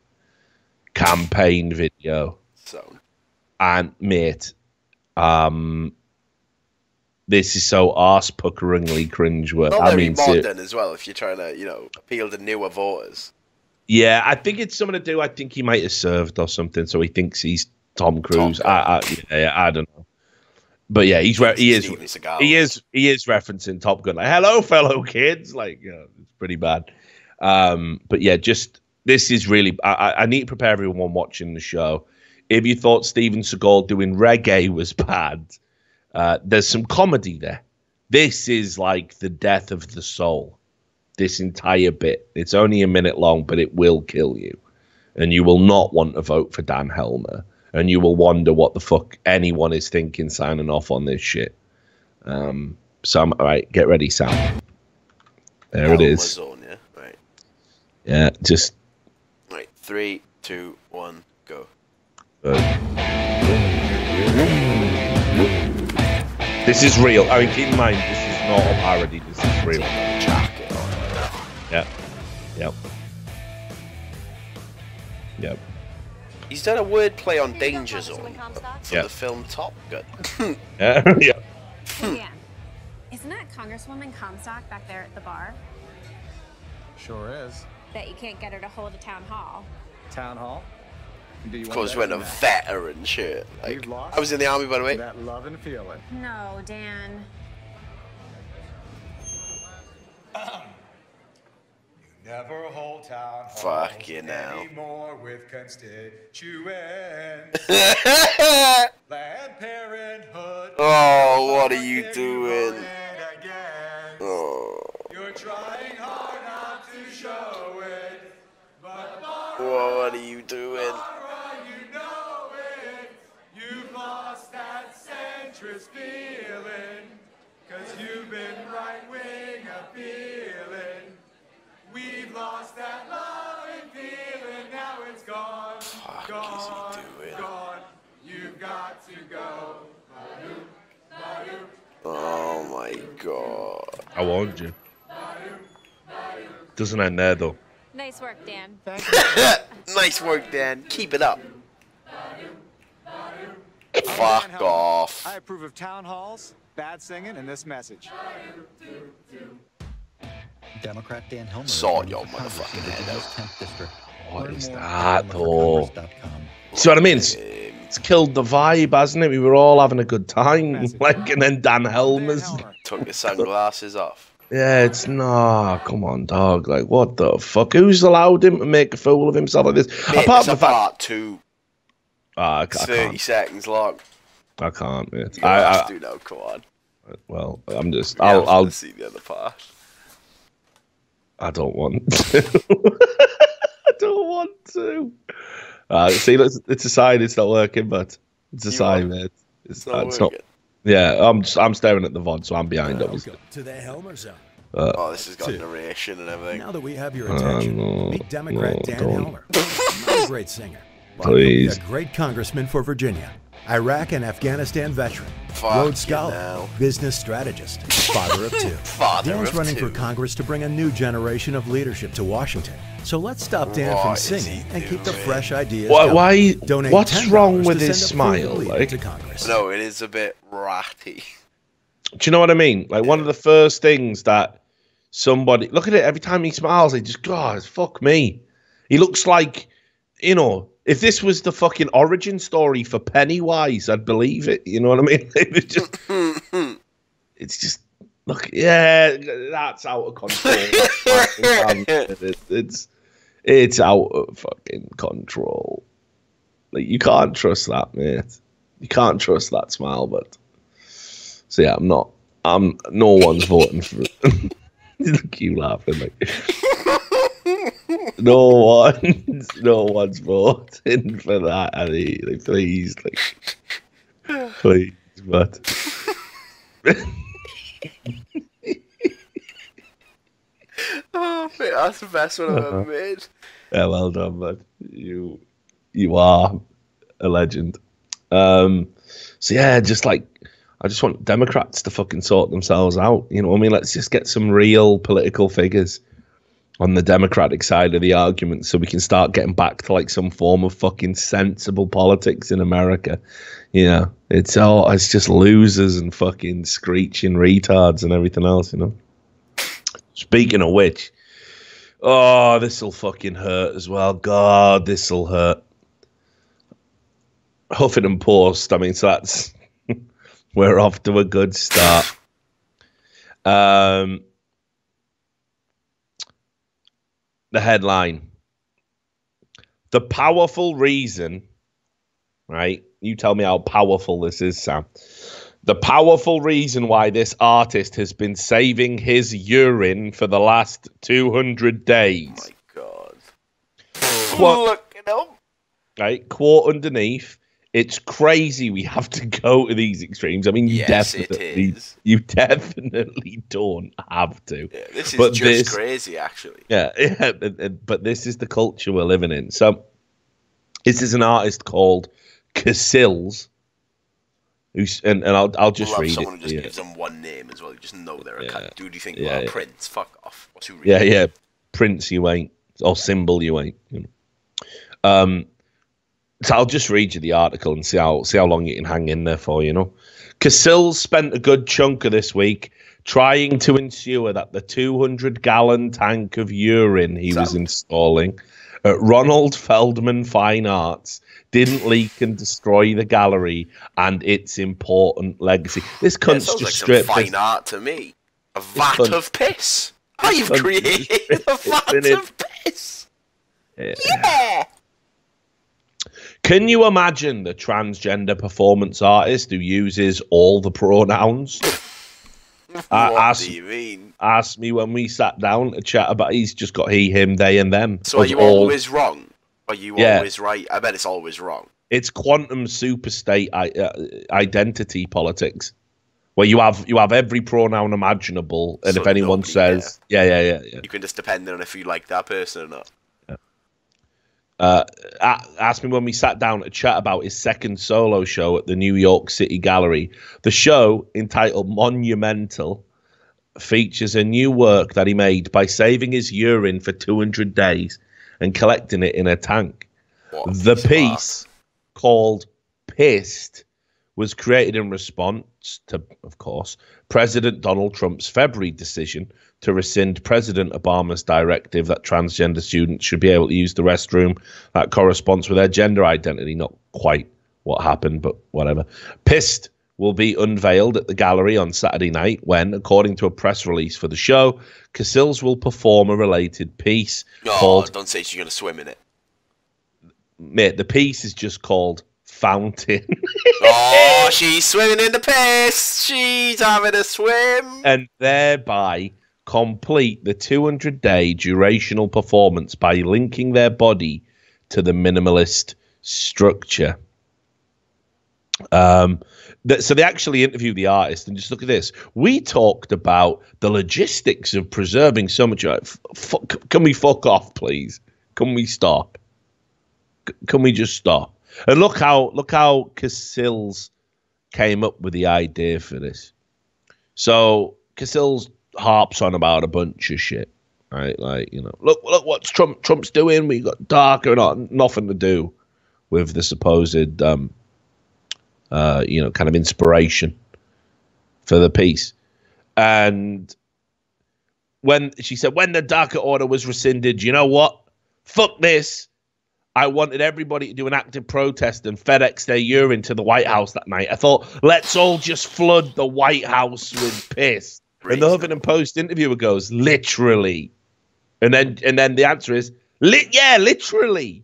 campaign video. So, and mate, this is so arse-puckeringly cringeworthy. I mean, modern as well. If you're trying to, you know, appeal to newer voters. Yeah, I think it's something to do. I think he might have served or something, so he thinks he's Tom Cruise. I don't know. But yeah, he is referencing Top Gun. Like, hello, fellow kids. Like, you know, it's pretty bad. But yeah, just this is really. I need to prepare everyone watching the show. If you thought Steven Seagal doing reggae was bad, there's some comedy there. This is like the death of the soul. This entire bit. It's only a minute long, but it will kill you, and you will not want to vote for Dan Helmer. And you will wonder what the fuck anyone is thinking signing off on this shit. So, all right, get ready, Sam. There it is. On, yeah? Right. Yeah, just... Right, 3, 2, 1, go. This is real. I mean, keep in mind, this is not a parody. This is real. Jacket on. Yeah. Yep. Yep. He's done a word play on Danger Zone from the film Top Gun. Yeah. Leanne, isn't that Congresswoman Comstock back there at the bar? Sure is. Bet you can't get her to hold a town hall. Town hall. Of course, went a veteran shit. Like, I was in the army, by the way. That love and feeling. No, Dan. You never hold town hall anymore with constituents. Land parenthood. Oh, what are you doing? Oh. You're trying hard not to show it, but what are you doing? Feeling, 'cause you've been right-wing appealing. We've lost that love and feeling, now it's gone. Fuck, gone, gone. You've got to go. Oh my god. I warned you. Doesn't end there though. Nice work, Dan. Nice work, Dan. Keep it up. Fuck off. I approve of town halls, bad singing, and this message. Democrat Dan Helmer. Saw your motherfucking head out. What is that, though? See what I mean? It's killed the vibe, hasn't it? We were all having a good time. Like, and then Dan Helmer's. Took his sunglasses off. Yeah, it's nah, come on, dog. Like, what the fuck? Who's allowed him to make a fool of himself like this? Mate, apart from part two. I 30 can't. Seconds long. I can't, man. I do know, come on. Well, I'm just. Yeah, I'll see the other part. I don't want to. I don't want to. See, it's a sign. It's not working, but it's a sign, man. It's not. Yeah, I'm staring at the VOD, so I'm behind, obviously. To their helmets up. Oh, this has got narration and everything. Now that we have your attention, meet Democrat Dan Helmer, not a great singer. Please. A great congressman for Virginia, Iraq and Afghanistan veteran, Rhodes Scholar, business strategist, father of two. Dan's running for Congress to bring a new generation of leadership to Washington. So let's stop Dan from singing and keep the fresh ideas. Why? What's wrong with his smile? Like, no, it is a bit ratty. Do you know what I mean? Like one of the first things that somebody look at it every time he smiles, they just God, fuck me. He looks like, you know. If this was the fucking origin story for Pennywise, I'd believe it. You know what I mean? It's just look, yeah, that's out of control. It's out of fucking control. Like you can't trust that, mate. You can't trust that smile. But so yeah, no one's voting for it. Look, you laughing like. No one's voting for that. I mean, like, please, like, please, but oh, mate, that's the best one I've ever made. Yeah, well done, bud. You are a legend. So yeah, just like I just want Democrats to fucking sort themselves out. You know what I mean? Let's just get some real political figures on the Democratic side of the argument so we can start getting back to like some form of fucking sensible politics in America. You know, it's just losers and fucking screeching retards and everything else, you know. Speaking of which, oh, this'll fucking hurt as well. God, this'll hurt. Huffington Post, I mean, so that's, we're off to a good start. The headline, the powerful reason, right? You tell me how powerful this is, Sam. The powerful reason why this artist has been saving his urine for the last 200 days. Oh, my God. Look at him. Right, quote underneath. It's crazy we have to go to these extremes. I mean, you definitely don't have to. Yeah, this is just crazy, actually. Yeah, but this is the culture we're living in. So this is an artist called Cassils, and I'll just read someone it. Someone who just gives them one name as well. You just know they're a cunt. Dude, you think, well, Prince, fuck off. What's who really Prince you ain't, or Symbol you ain't. You know. So I'll just read you the article and see how long you can hang in there for, you know. Cassils spent a good chunk of this week trying to ensure that the 200-gallon tank of urine he was installing at Ronald Feldman Fine Arts didn't leak and destroy the gallery and its important legacy. This cunt's just like stripped some fine art to me. A vat of piss. I've created a vat of piss. Yeah. Can you imagine the transgender performance artist who uses all the pronouns? What do you mean? Asked me when we sat down to chat about. He's just got he, him, they, and them. So are you always wrong? Are you always right? I bet it's always wrong. It's quantum superstate identity politics, where you have every pronoun imaginable, and so if anyone says yeah, you can just depend on if you like that person or not. Asked me when we sat down to chat about his second solo show at the New York City Gallery. The show, entitled Monumental, features a new work that he made by saving his urine for 200 days and collecting it in a tank. What the piece, called Pissed, was created in response to, of course, President Donald Trump's February decision to rescind President Obama's directive that transgender students should be able to use the restroom that corresponds with their gender identity. Not quite what happened, but whatever. Pissed will be unveiled at the gallery on Saturday night when, according to a press release for the show, Cassils will perform a related piece called... Don't say she's going to swim in it. Mate, the piece is just called Fountain. Oh, she's swimming in the piss. She's having a swim. And thereby complete the 200-day durational performance by linking their body to the minimalist structure. So they actually interviewed the artist, and just look at this. We talked about the logistics of preserving so much. Can we fuck off, please? Can we stop? Can we just stop? And look how Cassils came up with the idea for this. So Cassils harps on about a bunch of shit, right? Like, you know, look what Trump's doing. We got darker, and nothing to do with the supposed, kind of inspiration for the piece. And when she said, when the darker order was rescinded, you know what? Fuck this. I wanted everybody to do an active protest and FedEx their urine to the White House that night. I thought, let's all just flood the White House with piss. And the Huffington Post interviewer goes, literally. And then the answer is, literally.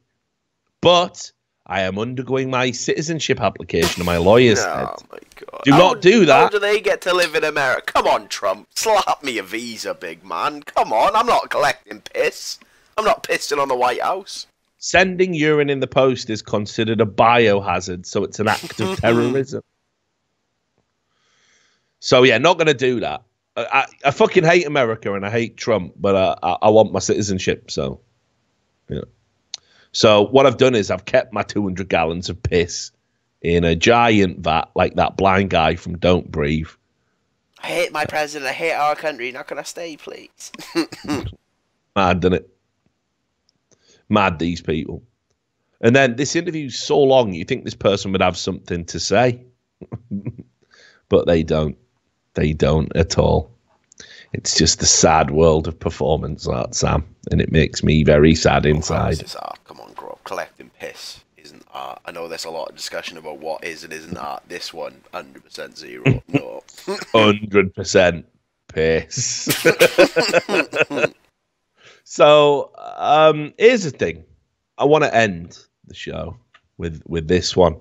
But I am undergoing my citizenship application and my lawyer's head. Oh, my God. Do not do that. How do they get to live in America? Come on, Trump. Slap me a visa, big man. Come on. I'm not collecting piss. I'm not pissing on the White House. Sending urine in the post is considered a biohazard, so it's an act of terrorism. So, yeah, not going to do that. I fucking hate America and I hate Trump, but I want my citizenship. So, yeah. So what I've done is I've kept my 200 gallons of piss in a giant vat, like that blind guy from Don't Breathe. I hate my president. I hate our country. Not going to stay, please. Mad, isn't it? Mad, these people. And then this interview's so long, you think this person would have something to say, but they don't. They don't at all. It's just the sad world of performance art, Sam, and it makes me very sad inside. Come on, grow up. Collecting piss isn't art. I know there's a lot of discussion about what is and isn't art. This one, 100% zero. No. 100% piss. So here's the thing. I want to end the show with this one.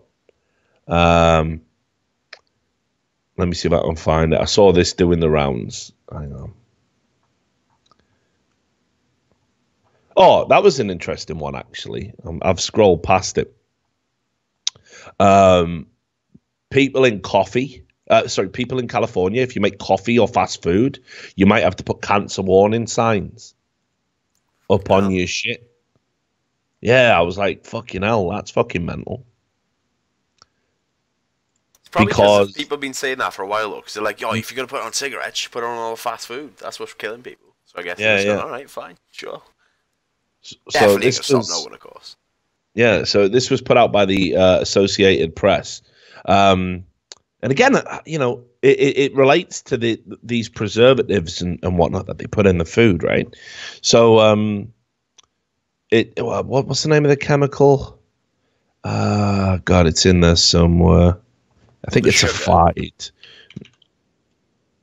Let me see if I can find it. I saw this doing the rounds. Hang on. Oh, that was an interesting one, actually. I've scrolled past it. People in California, if you make coffee or fast food, you might have to put cancer warning signs up on your shit. Yeah, I was like, fucking hell, that's fucking mental. Probably because people have been saying that for a while, though, because they're like, yo, if you're going to put on cigarettes, you put on all the fast food. That's what's killing people. So I guess they're just going, all right, fine, sure. Definitely just stop knowing, of course. Yeah, so this was put out by the Associated Press. And again, you know, it relates to these preservatives and whatnot that they put in the food, right? So What's the name of the chemical? God, it's in there somewhere. I think it's sugar. A fight.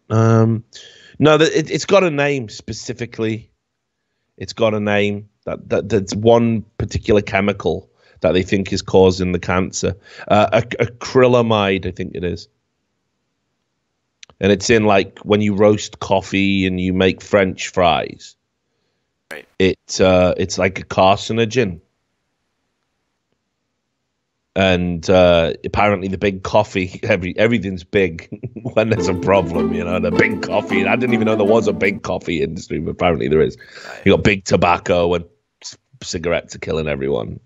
No, it's got a name specifically. It's got a name that's one particular chemical that they think is causing the cancer. Acrylamide, I think it is. And it's in, like, when you roast coffee and you make French fries. Right. It's like a carcinogen. And apparently the big coffee, everything's big when there's a problem, you know, the big coffee. I didn't even know there was a big coffee industry, but apparently there is. You got big tobacco and cigarettes are killing everyone,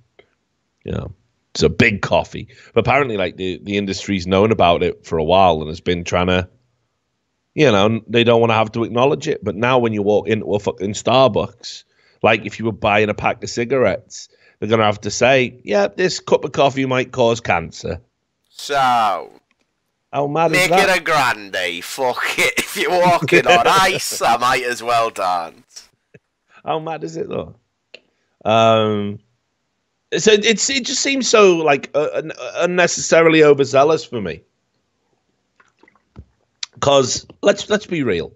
you know. So big coffee. But apparently, like, the industry's known about it for a while and has been trying to, you know, they don't want to have to acknowledge it. But now when you walk into a fucking Starbucks, like if you were buying a pack of cigarettes, they're going to have to say, yeah, this cup of coffee might cause cancer. So, how mad is that? Make it a grande. Fuck it. If you're walking on ice, I might as well dance. How mad is it, though? So it just seems so, like, unnecessarily overzealous for me. Because, let's be real.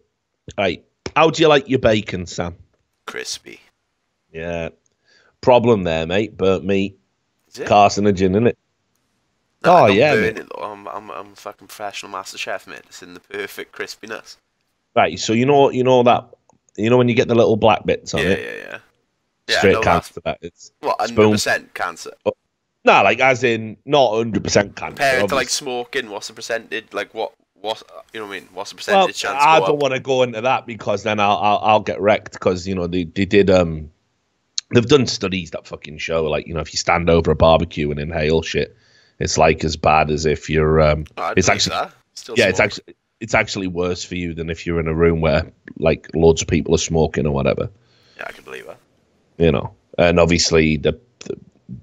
Right. How do you like your bacon, Sam? Crispy. Yeah. Problem there, mate. Burnt meat, carcinogen, innit? No, oh, yeah. It, I'm a fucking professional master chef, mate. It's in the perfect crispiness. Right, so you know that, you know when you get the little black bits on it. Yeah. Straight cancer. That is. What, 100% cancer? Oh, no, like as in not 100% cancer. Compared to like smoking, what's the percentage? Like what? You know what I mean? What's the percentage chance? I don't want to go into that because then I'll get wrecked because you know they did They've done studies that fucking show, like, you know, if you stand over a barbecue and inhale shit, it's like as bad as if you're. It's actually, it's actually worse for you than if you're in a room where like loads of people are smoking or whatever. Yeah, I can believe that. You know, and obviously the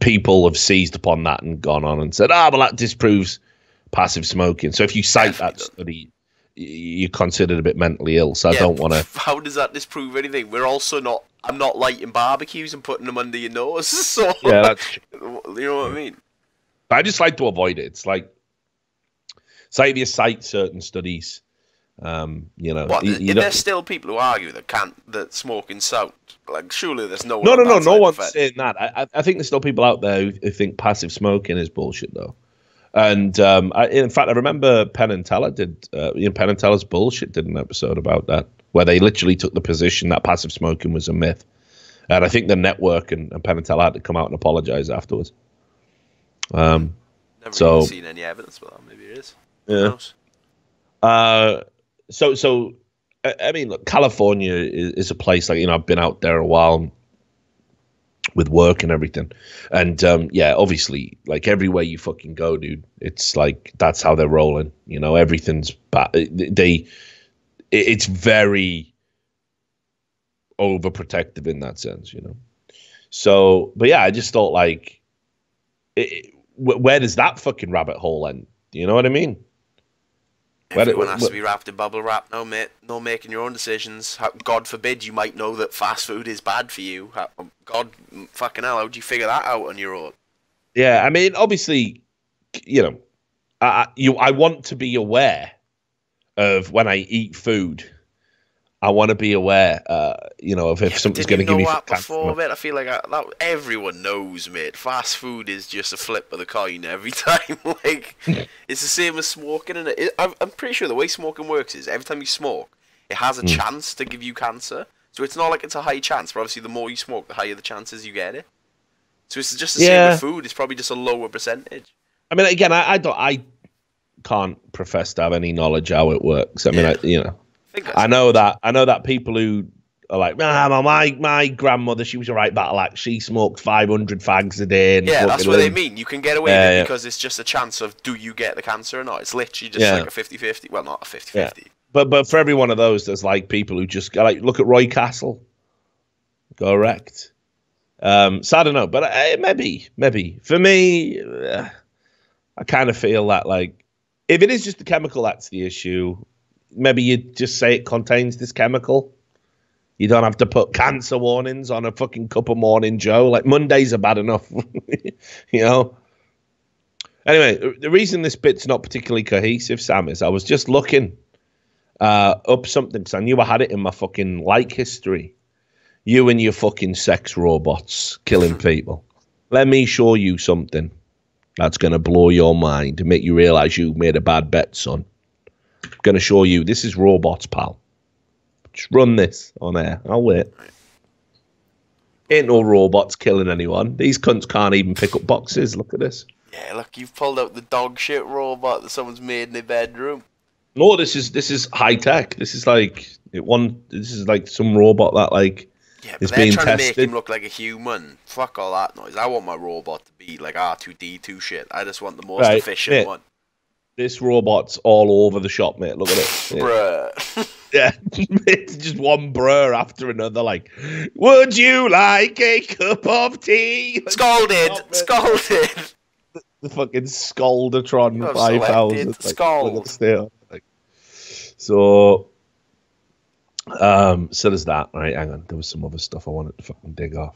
people have seized upon that and gone on and said, but that disproves passive smoking. So if you cite that study, you're considered a bit mentally ill. So I don't want to. How does that disprove anything? We're also not. I'm not lighting barbecues and putting them under your nose. So, yeah, that's true. You know what I mean? I just like to avoid it. It's like, say if you cite certain studies, you know. What, there's still people who argue that smoking's sound. Like, surely there's no one. No one's saying that. I think there's still people out there who think passive smoking is bullshit, though. And in fact, I remember Penn and Teller did, Penn and Teller's Bullshit did an episode about that, where they literally took the position that passive smoking was a myth. And I think the network and Penn and Teller had to come out and apologize afterwards. Never seen any evidence, but maybe it is. Yeah. I mean, look, California is a place, like, you know, I've been out there a while with work and everything. And, obviously, like, everywhere you fucking go, dude, it's like, that's how they're rolling. You know, everything's bad. It's very overprotective in that sense, you know? So, but yeah, I just thought, like, where does that fucking rabbit hole end? Do you know what I mean? Everyone has to be wrapped in bubble wrap now, mate. No making your own decisions. God forbid you might know that fast food is bad for you. God fucking hell, how would you figure that out on your own? Yeah, I mean, obviously, you know, I want to be aware of when I eat food. I want to be aware, you know, of if something's going to give me cancer. Before, mate? I feel like everyone knows, mate. Fast food is just a flip of the coin every time. Like, it's the same as smoking. And I'm pretty sure the way smoking works is every time you smoke, it has a chance to give you cancer. So it's not like it's a high chance, but obviously the more you smoke, the higher the chances you get it. So it's just the same with food. It's probably just a lower percentage. I mean, again, I can't profess to have any knowledge how it works. I mean, you know. I know that people who are like, my grandmother, she was a right battle axe. She smoked 500 fags a day. And that's what they mean. You can get away with it because it's just a chance of do you get the cancer or not. It's literally just like a 50-50. Well, not a 50-50. Yeah. But for every one of those, there's like people who just go, like, look at Roy Castle. Correct. So I don't know, but maybe. For me, I kind of feel that, like, if it is just the chemical, that's the issue. Maybe you just say it contains this chemical, You don't have to put cancer warnings on a fucking cup of Morning Joe. Like, Mondays are bad enough, you know? Anyway, the reason this bit's not particularly cohesive, Sam, is I was just looking up something because I knew I had it in my fucking like history. You and your fucking sex robots killing people. Let me show you something that's going to blow your mind and make you realize you made a bad bet, son. I'm going to show you. This is robots, pal. Just run this on air. I'll wait. Ain't no robots killing anyone. These cunts can't even pick up boxes. Look at this. Yeah, look, you've pulled out the dog shit robot that someone's made in their bedroom. No, this is high tech. This is like some robot that like is being tested. Yeah, but they're trying to make him look like a human. Fuck all that noise. I want my robot to be like R2D2 shit. I just want the most efficient one. This robot's all over the shop, mate. Look at it. Yeah. Bruh. Yeah, just one bruh after another. Like, would you like a cup of tea? Scalded. The fucking Scaldatron 5000. Like, so there's that. Right, hang on. There was some other stuff I wanted to fucking dig off.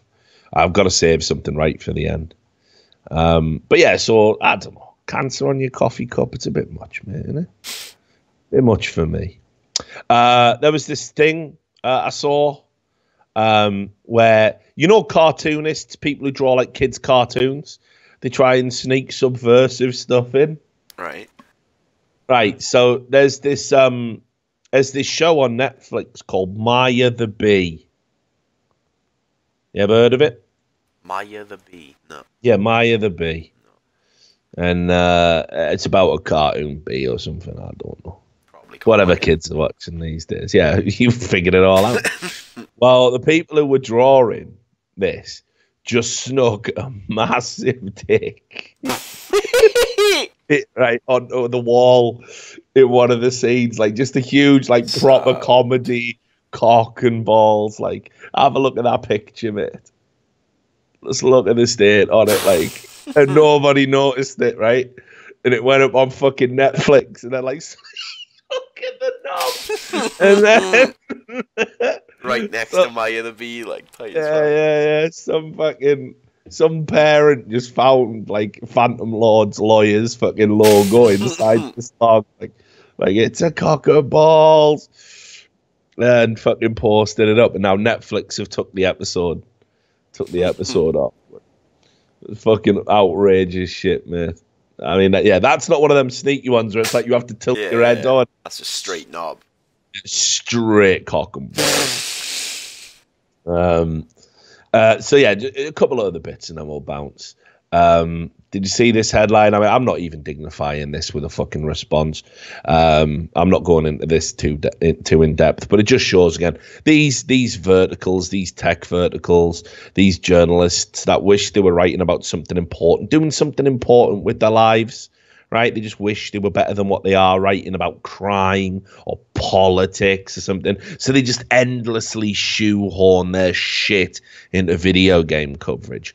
I've got to save something right for the end. But yeah, so I don't know. Cancer on your coffee cup, it's a bit much, mate, isn't it? A bit much for me. There was this thing I saw where, you know, cartoonists, people who draw like kids' cartoons, they try and sneak subversive stuff in. Right. So there's this show on Netflix called Maya the Bee. You ever heard of it? Maya the Bee. No. Yeah, Maya the Bee. No. And it's about a cartoon bee or something. I don't know. Whatever kids are watching these days. Yeah, you figured it all out. Well, the people who were drawing this just snuck a massive dick right on the wall in one of the scenes. Like, just a huge, like, proper comedy cock and balls. Like, have a look at that picture, mate. Let's look at the state on it, like, and nobody noticed it, right? And it went up on fucking Netflix, and they're like... Look at the knob. And then right next to Maya the Bee, like tight as well. Yeah. Some parent just found like Phantom Lord's lawyer's fucking logo inside the dog, like it's a cock of balls, and fucking posted it up. And now Netflix have took the episode off. Fucking outrageous shit, man. I mean, yeah, that's not one of them sneaky ones where it's like you have to tilt your head on. That's a straight knob. Straight cock and ball. So, yeah, a couple of other bits and then we'll bounce. Did you see this headline? I mean, I'm not even dignifying this with a fucking response. I'm not going into this too in depth, but it just shows again these verticals, these tech verticals, these journalists that wish they were writing about something important, doing something important with their lives, right? They just wish they were better than what they are, writing about crime or politics or something. So they just endlessly shoehorn their shit into video game coverage.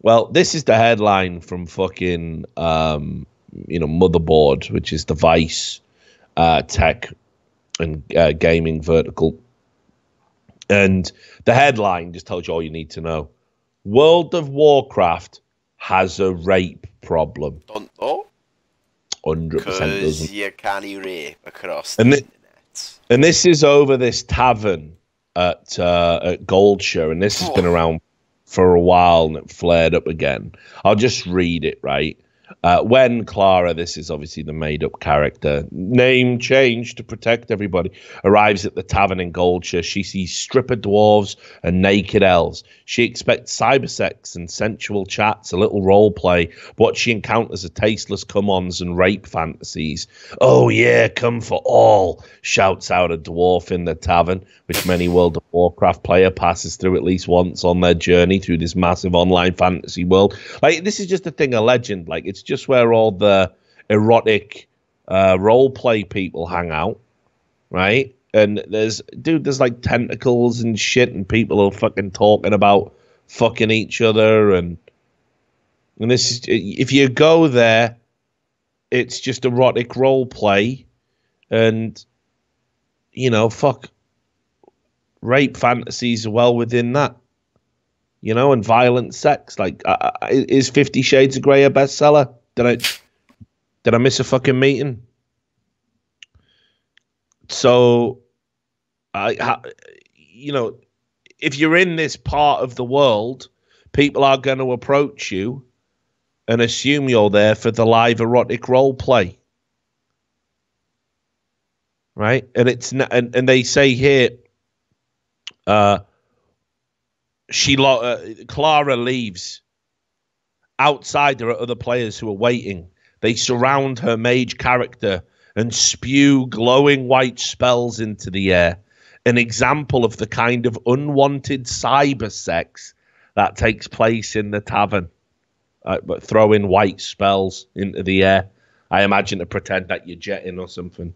Well, this is the headline from fucking, Motherboard, which is the Vice tech and gaming vertical. And the headline just tells you all you need to know. World of Warcraft has a rape problem. 100% doesn't. You can't rape across the internet. And this is over this tavern at Goldshire, and this has been around for a while, and it flared up again. I'll just read it, right? When Clara, this is obviously the made-up character, name changed to protect everybody, arrives at the tavern in Goldshire, she sees stripper dwarves and naked elves. She expects cybersex and sensual chats, a little role play, but she encounters are tasteless come-ons and rape fantasies. "Oh yeah, come for all," shouts out a dwarf in the tavern, which many World of Warcraft player passes through at least once on their journey through this massive online fantasy world. Like, this is just a thing, a legend. Like, it's just where all the erotic role play people hang out, right? And there's like tentacles and shit, and people are fucking talking about fucking each other, and this is, if you go there, it's just erotic role play, and you know, fuck. rape fantasies are well within that, you know, and violent sex. Like, is 50 Shades of Grey a bestseller? Did I miss a fucking meeting? So, you know, if you're in this part of the world, people are going to approach you and assume you're there for the live erotic role play. Right? And it's not, and they say here, Clara leaves. Outside, there are other players who are waiting. They surround her mage character and spew glowing white spells into the air. An example of the kind of unwanted cyber sex that takes place in the tavern. But throwing white spells into the air, I imagine, to pretend that you're jetting or something.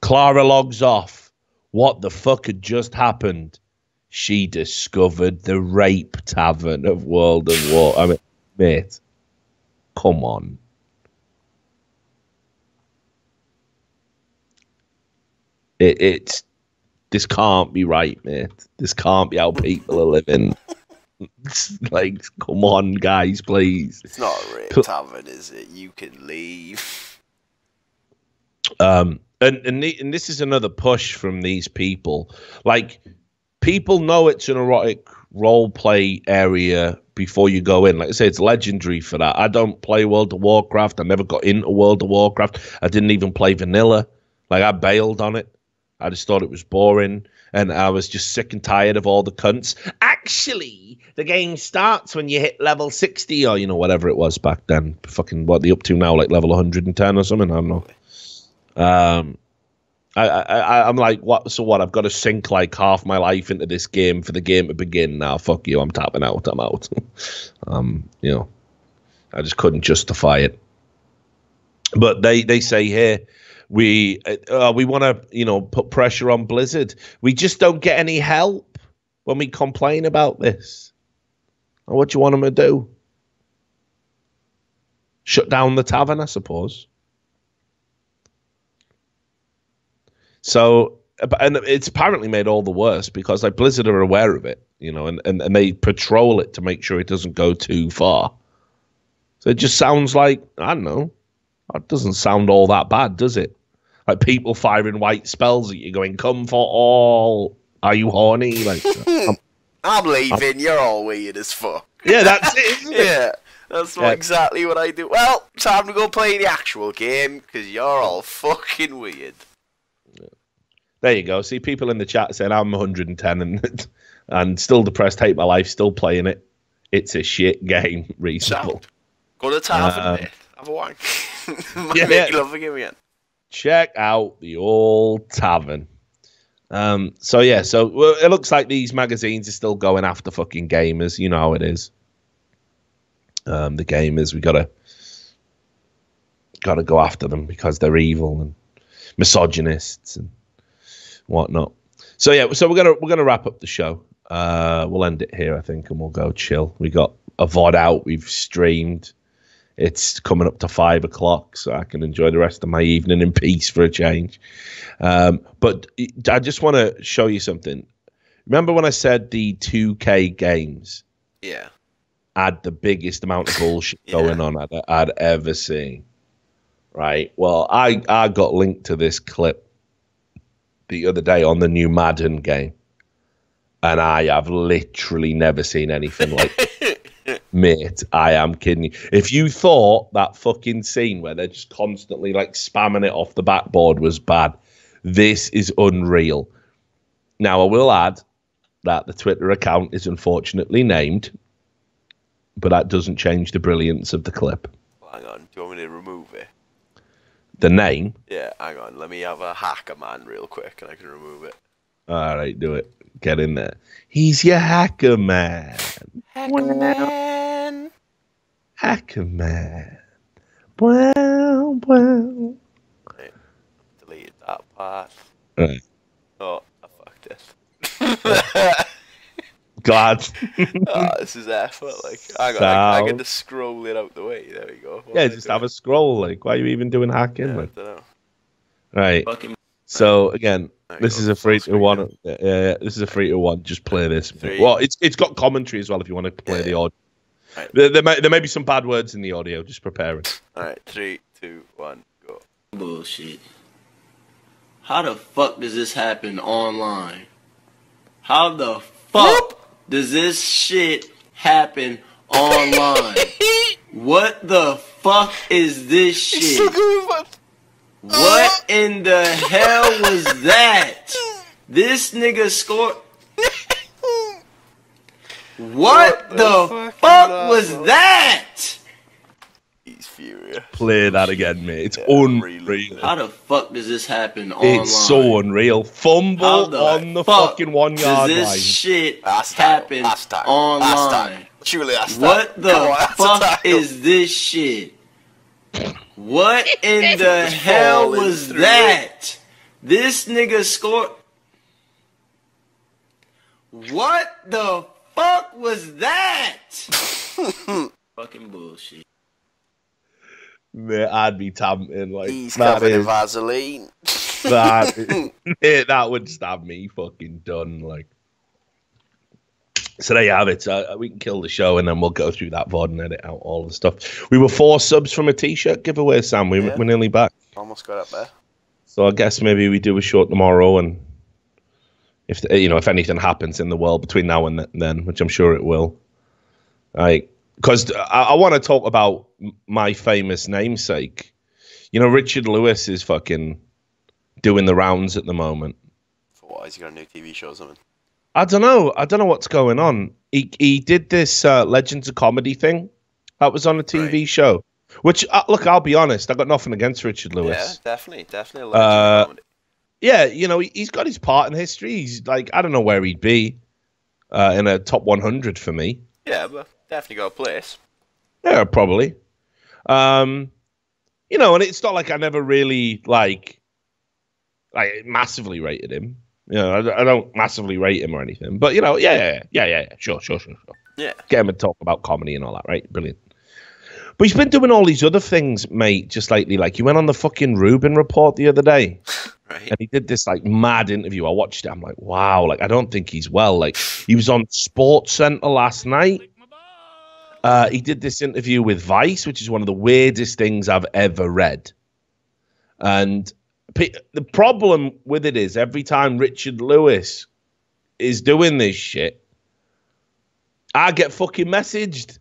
Clara logs off. What the fuck had just happened? She discovered the rape tavern of World of War. I mean, mate, come on. It's this can't be right, mate. This can't be how people are living. It's like, come on, guys, please. It's not a rape tavern, is it? You can leave. And this is another push from these people. Like, people know it's an erotic role play area before you go in. Like I say, it's legendary for that. I don't play World of Warcraft. I never got into World of Warcraft. I didn't even play vanilla. Like, I bailed on it. I just thought it was boring. And I was just sick and tired of all the cunts. Actually, the game starts when you hit level 60 or, you know, whatever it was back then. Fucking what they up to now, like level 110 or something. I don't know. I'm like, what? So what? I've got to sink like half my life into this game for the game to begin now. Fuck you. I'm tapping out. I'm out. You know, I just couldn't justify it. But they say here, we want to, you know, put pressure on Blizzard. We just don't get any help when we complain about this. And what do you want them to do? Shut down the tavern, I suppose. So, and it's apparently made all the worse because, like, Blizzard are aware of it, you know, and they patrol it to make sure it doesn't go too far. So it just sounds like, I don't know, that doesn't sound all that bad, does it? Like, people firing white spells at you going, come for all, are you horny? Like, I'm leaving, you're all weird as fuck. Yeah, that's it, isn't it? Yeah, that's exactly what I do. Well, time to go play the actual game because you're all fucking weird. There you go. See, people in the chat saying I'm 110 and still depressed, hate my life, still playing it. It's a shit game, reasonable. Go to the tavern, mate. Have a wank. Make you love the game again. Check out the old tavern. So it looks like these magazines are still going after fucking gamers. You know how it is. The gamers, we gotta go after them because they're evil and misogynists and whatnot. So yeah, so we're gonna wrap up the show. We'll end it here, I think, and we'll go chill. We got a VOD out. We've streamed. It's coming up to 5 o'clock, so I can enjoy the rest of my evening in peace for a change. But I just want to show you something. Remember when I said the 2K games? Yeah. Had the biggest amount of bullshit going on I'd ever seen. Right. Well, I got linked to this clip the other day on the new Madden game, and I have literally never seen anything like it. Mate, I am kidding you. If you thought that fucking scene where they're just constantly like spamming it off the backboard was bad, this is unreal. Now, I will add that the Twitter account is unfortunately named, but that doesn't change the brilliance of the clip. Well, hang on, do you want me to remove it? The name? Yeah, hang on. Let me have a hacker man real quick and I can remove it. All right, do it. Get in there. He's your hacker man. Hacker man. Hacker man. Well. Right. Deleted that part. Right. Oh, I fucked it. God. Oh, this is effort. Like, hang on, I can just scroll it out the way. There we go. What, just have a scroll. Like, why are you even doing hacking? Yeah, like? I don't know. Right. Fucking So again, this is a free-to-one. This is a free-to-one. Just play this. Well, it's got commentary as well if you want to play the audio. Right. There may be some bad words in the audio. Just prepare it. All right, 3, 2, 1, go. Bullshit. How the fuck does this happen online? How the fuck does this shit happen online? What the fuck is this shit? What in the hell was that? This nigga scored. What the fuck was that? He's furious. Play that again, mate. It's unreal. How the fuck does this happen online? It's so unreal. Fumble on the fucking 1 yard line. Does this shit happen online? What the fuck is this shit? What in the hell was that? This nigga scored. What the fuck was that? Fucking bullshit. Man, I'd be tamping like he's covered in Vaseline. That would stab me fucking done. Like, so there you have it. We can kill the show and then we'll go through that VOD and edit out all the stuff. We were 4 subs from a t-shirt giveaway, Sam. We're nearly back. Almost got up there. So I guess maybe we do a show tomorrow, and if you know, if anything happens in the world between now and then, which I'm sure it will, like. Because I want to talk about my famous namesake. You know, Richard Lewis is fucking doing the rounds at the moment. For what? Has he got a new TV show or something? I don't know. I don't know what's going on. He did this Legends of Comedy thing that was on a TV show. Which, look, I'll be honest, I got nothing against Richard Lewis. Yeah, definitely. Definitely a Legends of Comedy. Yeah, you know, he's got his part in history. He's like, I don't know where he'd be in a top 100 for me. Yeah, but... definitely got a place. Yeah, probably. You know, and it's not like I never really like massively rated him. You know, I don't massively rate him or anything. But you know, sure. Yeah, get him and talk about comedy and all that, right? Brilliant. But he's been doing all these other things, mate, just lately. Like he went on the fucking Rubin Report the other day, right? And he did this like mad interview. I watched it. I'm like, wow. Like I don't think he's well. Like he was on Sports Center last night. He did this interview with Vice, which is one of the weirdest things I've ever read. And the problem with it is every time Richard Lewis is doing this shit, I get fucking messaged.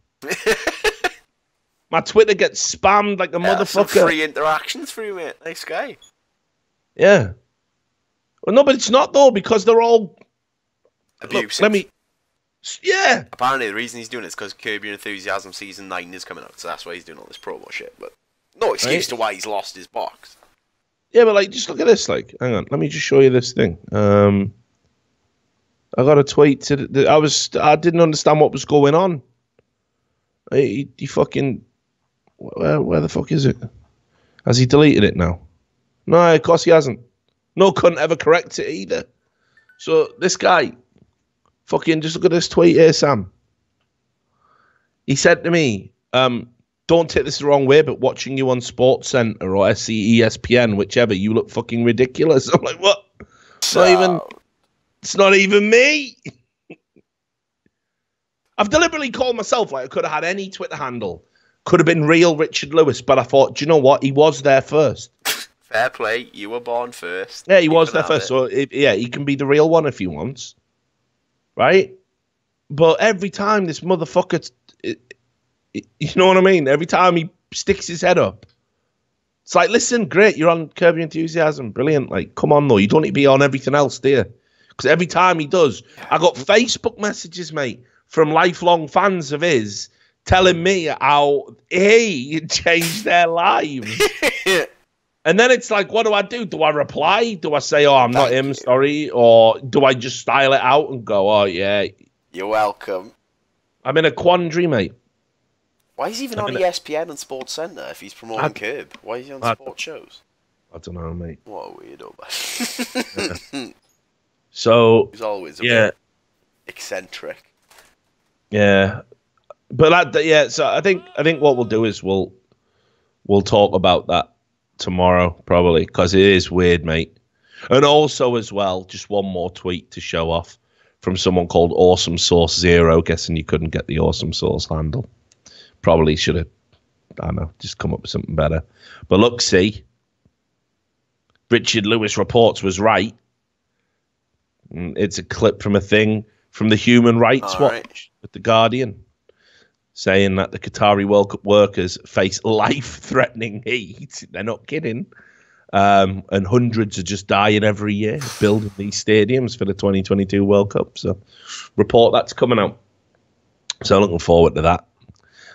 My Twitter gets spammed like a motherfucker. Some free interactions for you, mate. Nice guy. Yeah. Well, no, but it's not, though, because they're all... abusive. Look, yeah. Apparently the reason he's doing it is because Curb Your Enthusiasm Season 9 is coming out, so that's why he's doing all this promo shit. But no excuse to why he's lost his box. Yeah, but like, just look at this. Like, hang on, let me just show you this thing. I got a tweet. I didn't understand what was going on. He fucking... Where the fuck is it? Has he deleted it now? No, of course he hasn't. No cunt ever corrects it either. So this guy... fucking just look at this tweet here, Sam. He said to me, don't take this the wrong way, but watching you on Sports Center or SCESPN, whichever, you look fucking ridiculous. I'm like, what? It's not even me. I've deliberately called myself, like I could have had any Twitter handle. Could have been real Richard Lewis, but I thought, do you know what? He was there first. Fair play. You were born first. Yeah, he was there first. So, yeah, he can be the real one if he wants. Right? But every time this motherfucker, you know what I mean? Every time he sticks his head up, it's like, listen, great, you're on Curb Your Enthusiasm, brilliant. Like, come on, though. You don't need to be on everything else, do you? Because every time he does, I got Facebook messages, mate, from lifelong fans of his telling me how he changed their lives. And then it's like, what do I do? Do I reply? Do I say, oh, I'm not him, sorry? Or do I just style it out and go, oh, yeah. You're welcome. I'm in a quandary, mate. Why is he even on ESPN and Sports Centre if he's promoting Curb? Why is he on sports shows? I don't know, mate. What a weirdo, man. So, he's always a bit eccentric. Yeah. But, so I think what we'll do is we'll talk about that tomorrow, probably, because it is weird, mate. And also as well, just one more tweet to show off from someone called Awesome Sauce Zero. Guessing you couldn't get the Awesome Sauce handle. Probably should have, I don't know, just come up with something better. But look, see, Richard Lewis reports was right. It's a clip from a thing from the Human Rights Watch with The Guardian, saying that the Qatari World Cup workers face life-threatening heat. They're not kidding. And hundreds are just dying every year building these stadiums for the 2022 World Cup. So report that's coming out. So looking forward to that.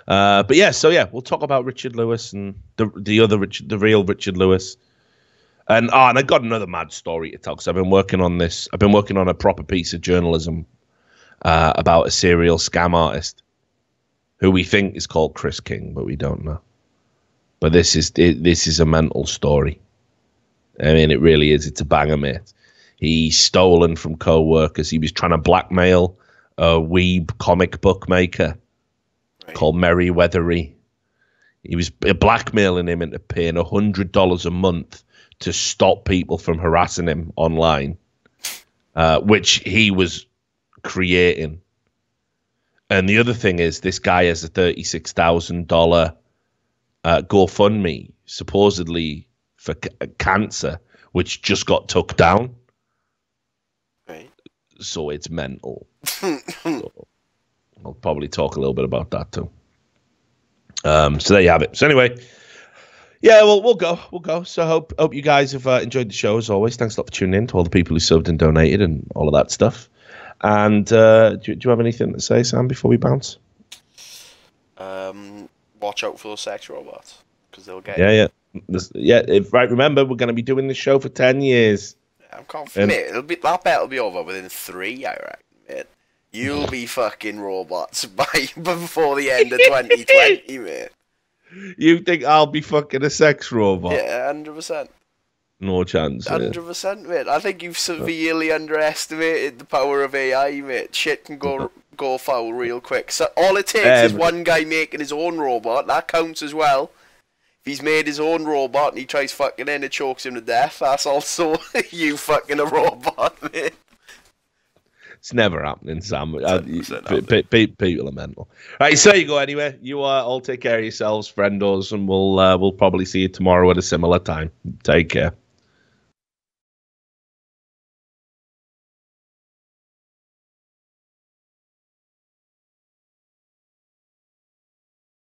But yeah, so yeah, we'll talk about Richard Lewis and the other Richard, the real Richard Lewis. And I got another mad story to tell because I've been working on this. I've been working on a proper piece of journalism about a serial scam artist who we think is called Chris King, but we don't know. But this is a mental story. I mean, it really is. It's a banger, mate. He's stolen from co-workers. He was trying to blackmail a weeb comic book maker called Merryweathery. He was blackmailing him into paying $100 a month to stop people from harassing him online, which he was creating. And the other thing is, this guy has a $36,000 GoFundMe, supposedly for cancer, which just got took down. Right. So it's mental. So I'll probably talk a little bit about that too. So there you have it. So anyway, yeah, well, we'll go. So hope you guys have enjoyed the show as always. Thanks a lot for tuning in to all the people who subbed and donated and all of that stuff. And do you have anything to say, Sam, before we bounce? Watch out for those sex robots because they'll get you. Yeah. Remember, we're going to be doing this show for 10 years. I'm confident. Mate, it'll be that bet'll be over within 3, I reckon. Mate. You'll be fucking robots before the end of 2020, mate. You think I'll be fucking a sex robot? Yeah, 100%. No chance. 100%, mate. I think you've severely underestimated the power of AI, mate. Shit can go foul real quick. So all it takes is one guy making his own robot. That counts as well. If he's made his own robot and he tries fucking in, it chokes him to death. That's also you fucking a robot, mate. It's never happening, Sam. People are mental. Right, so there you go. Anyway, you all take care of yourselves, friendos, and we'll probably see you tomorrow at a similar time. Take care.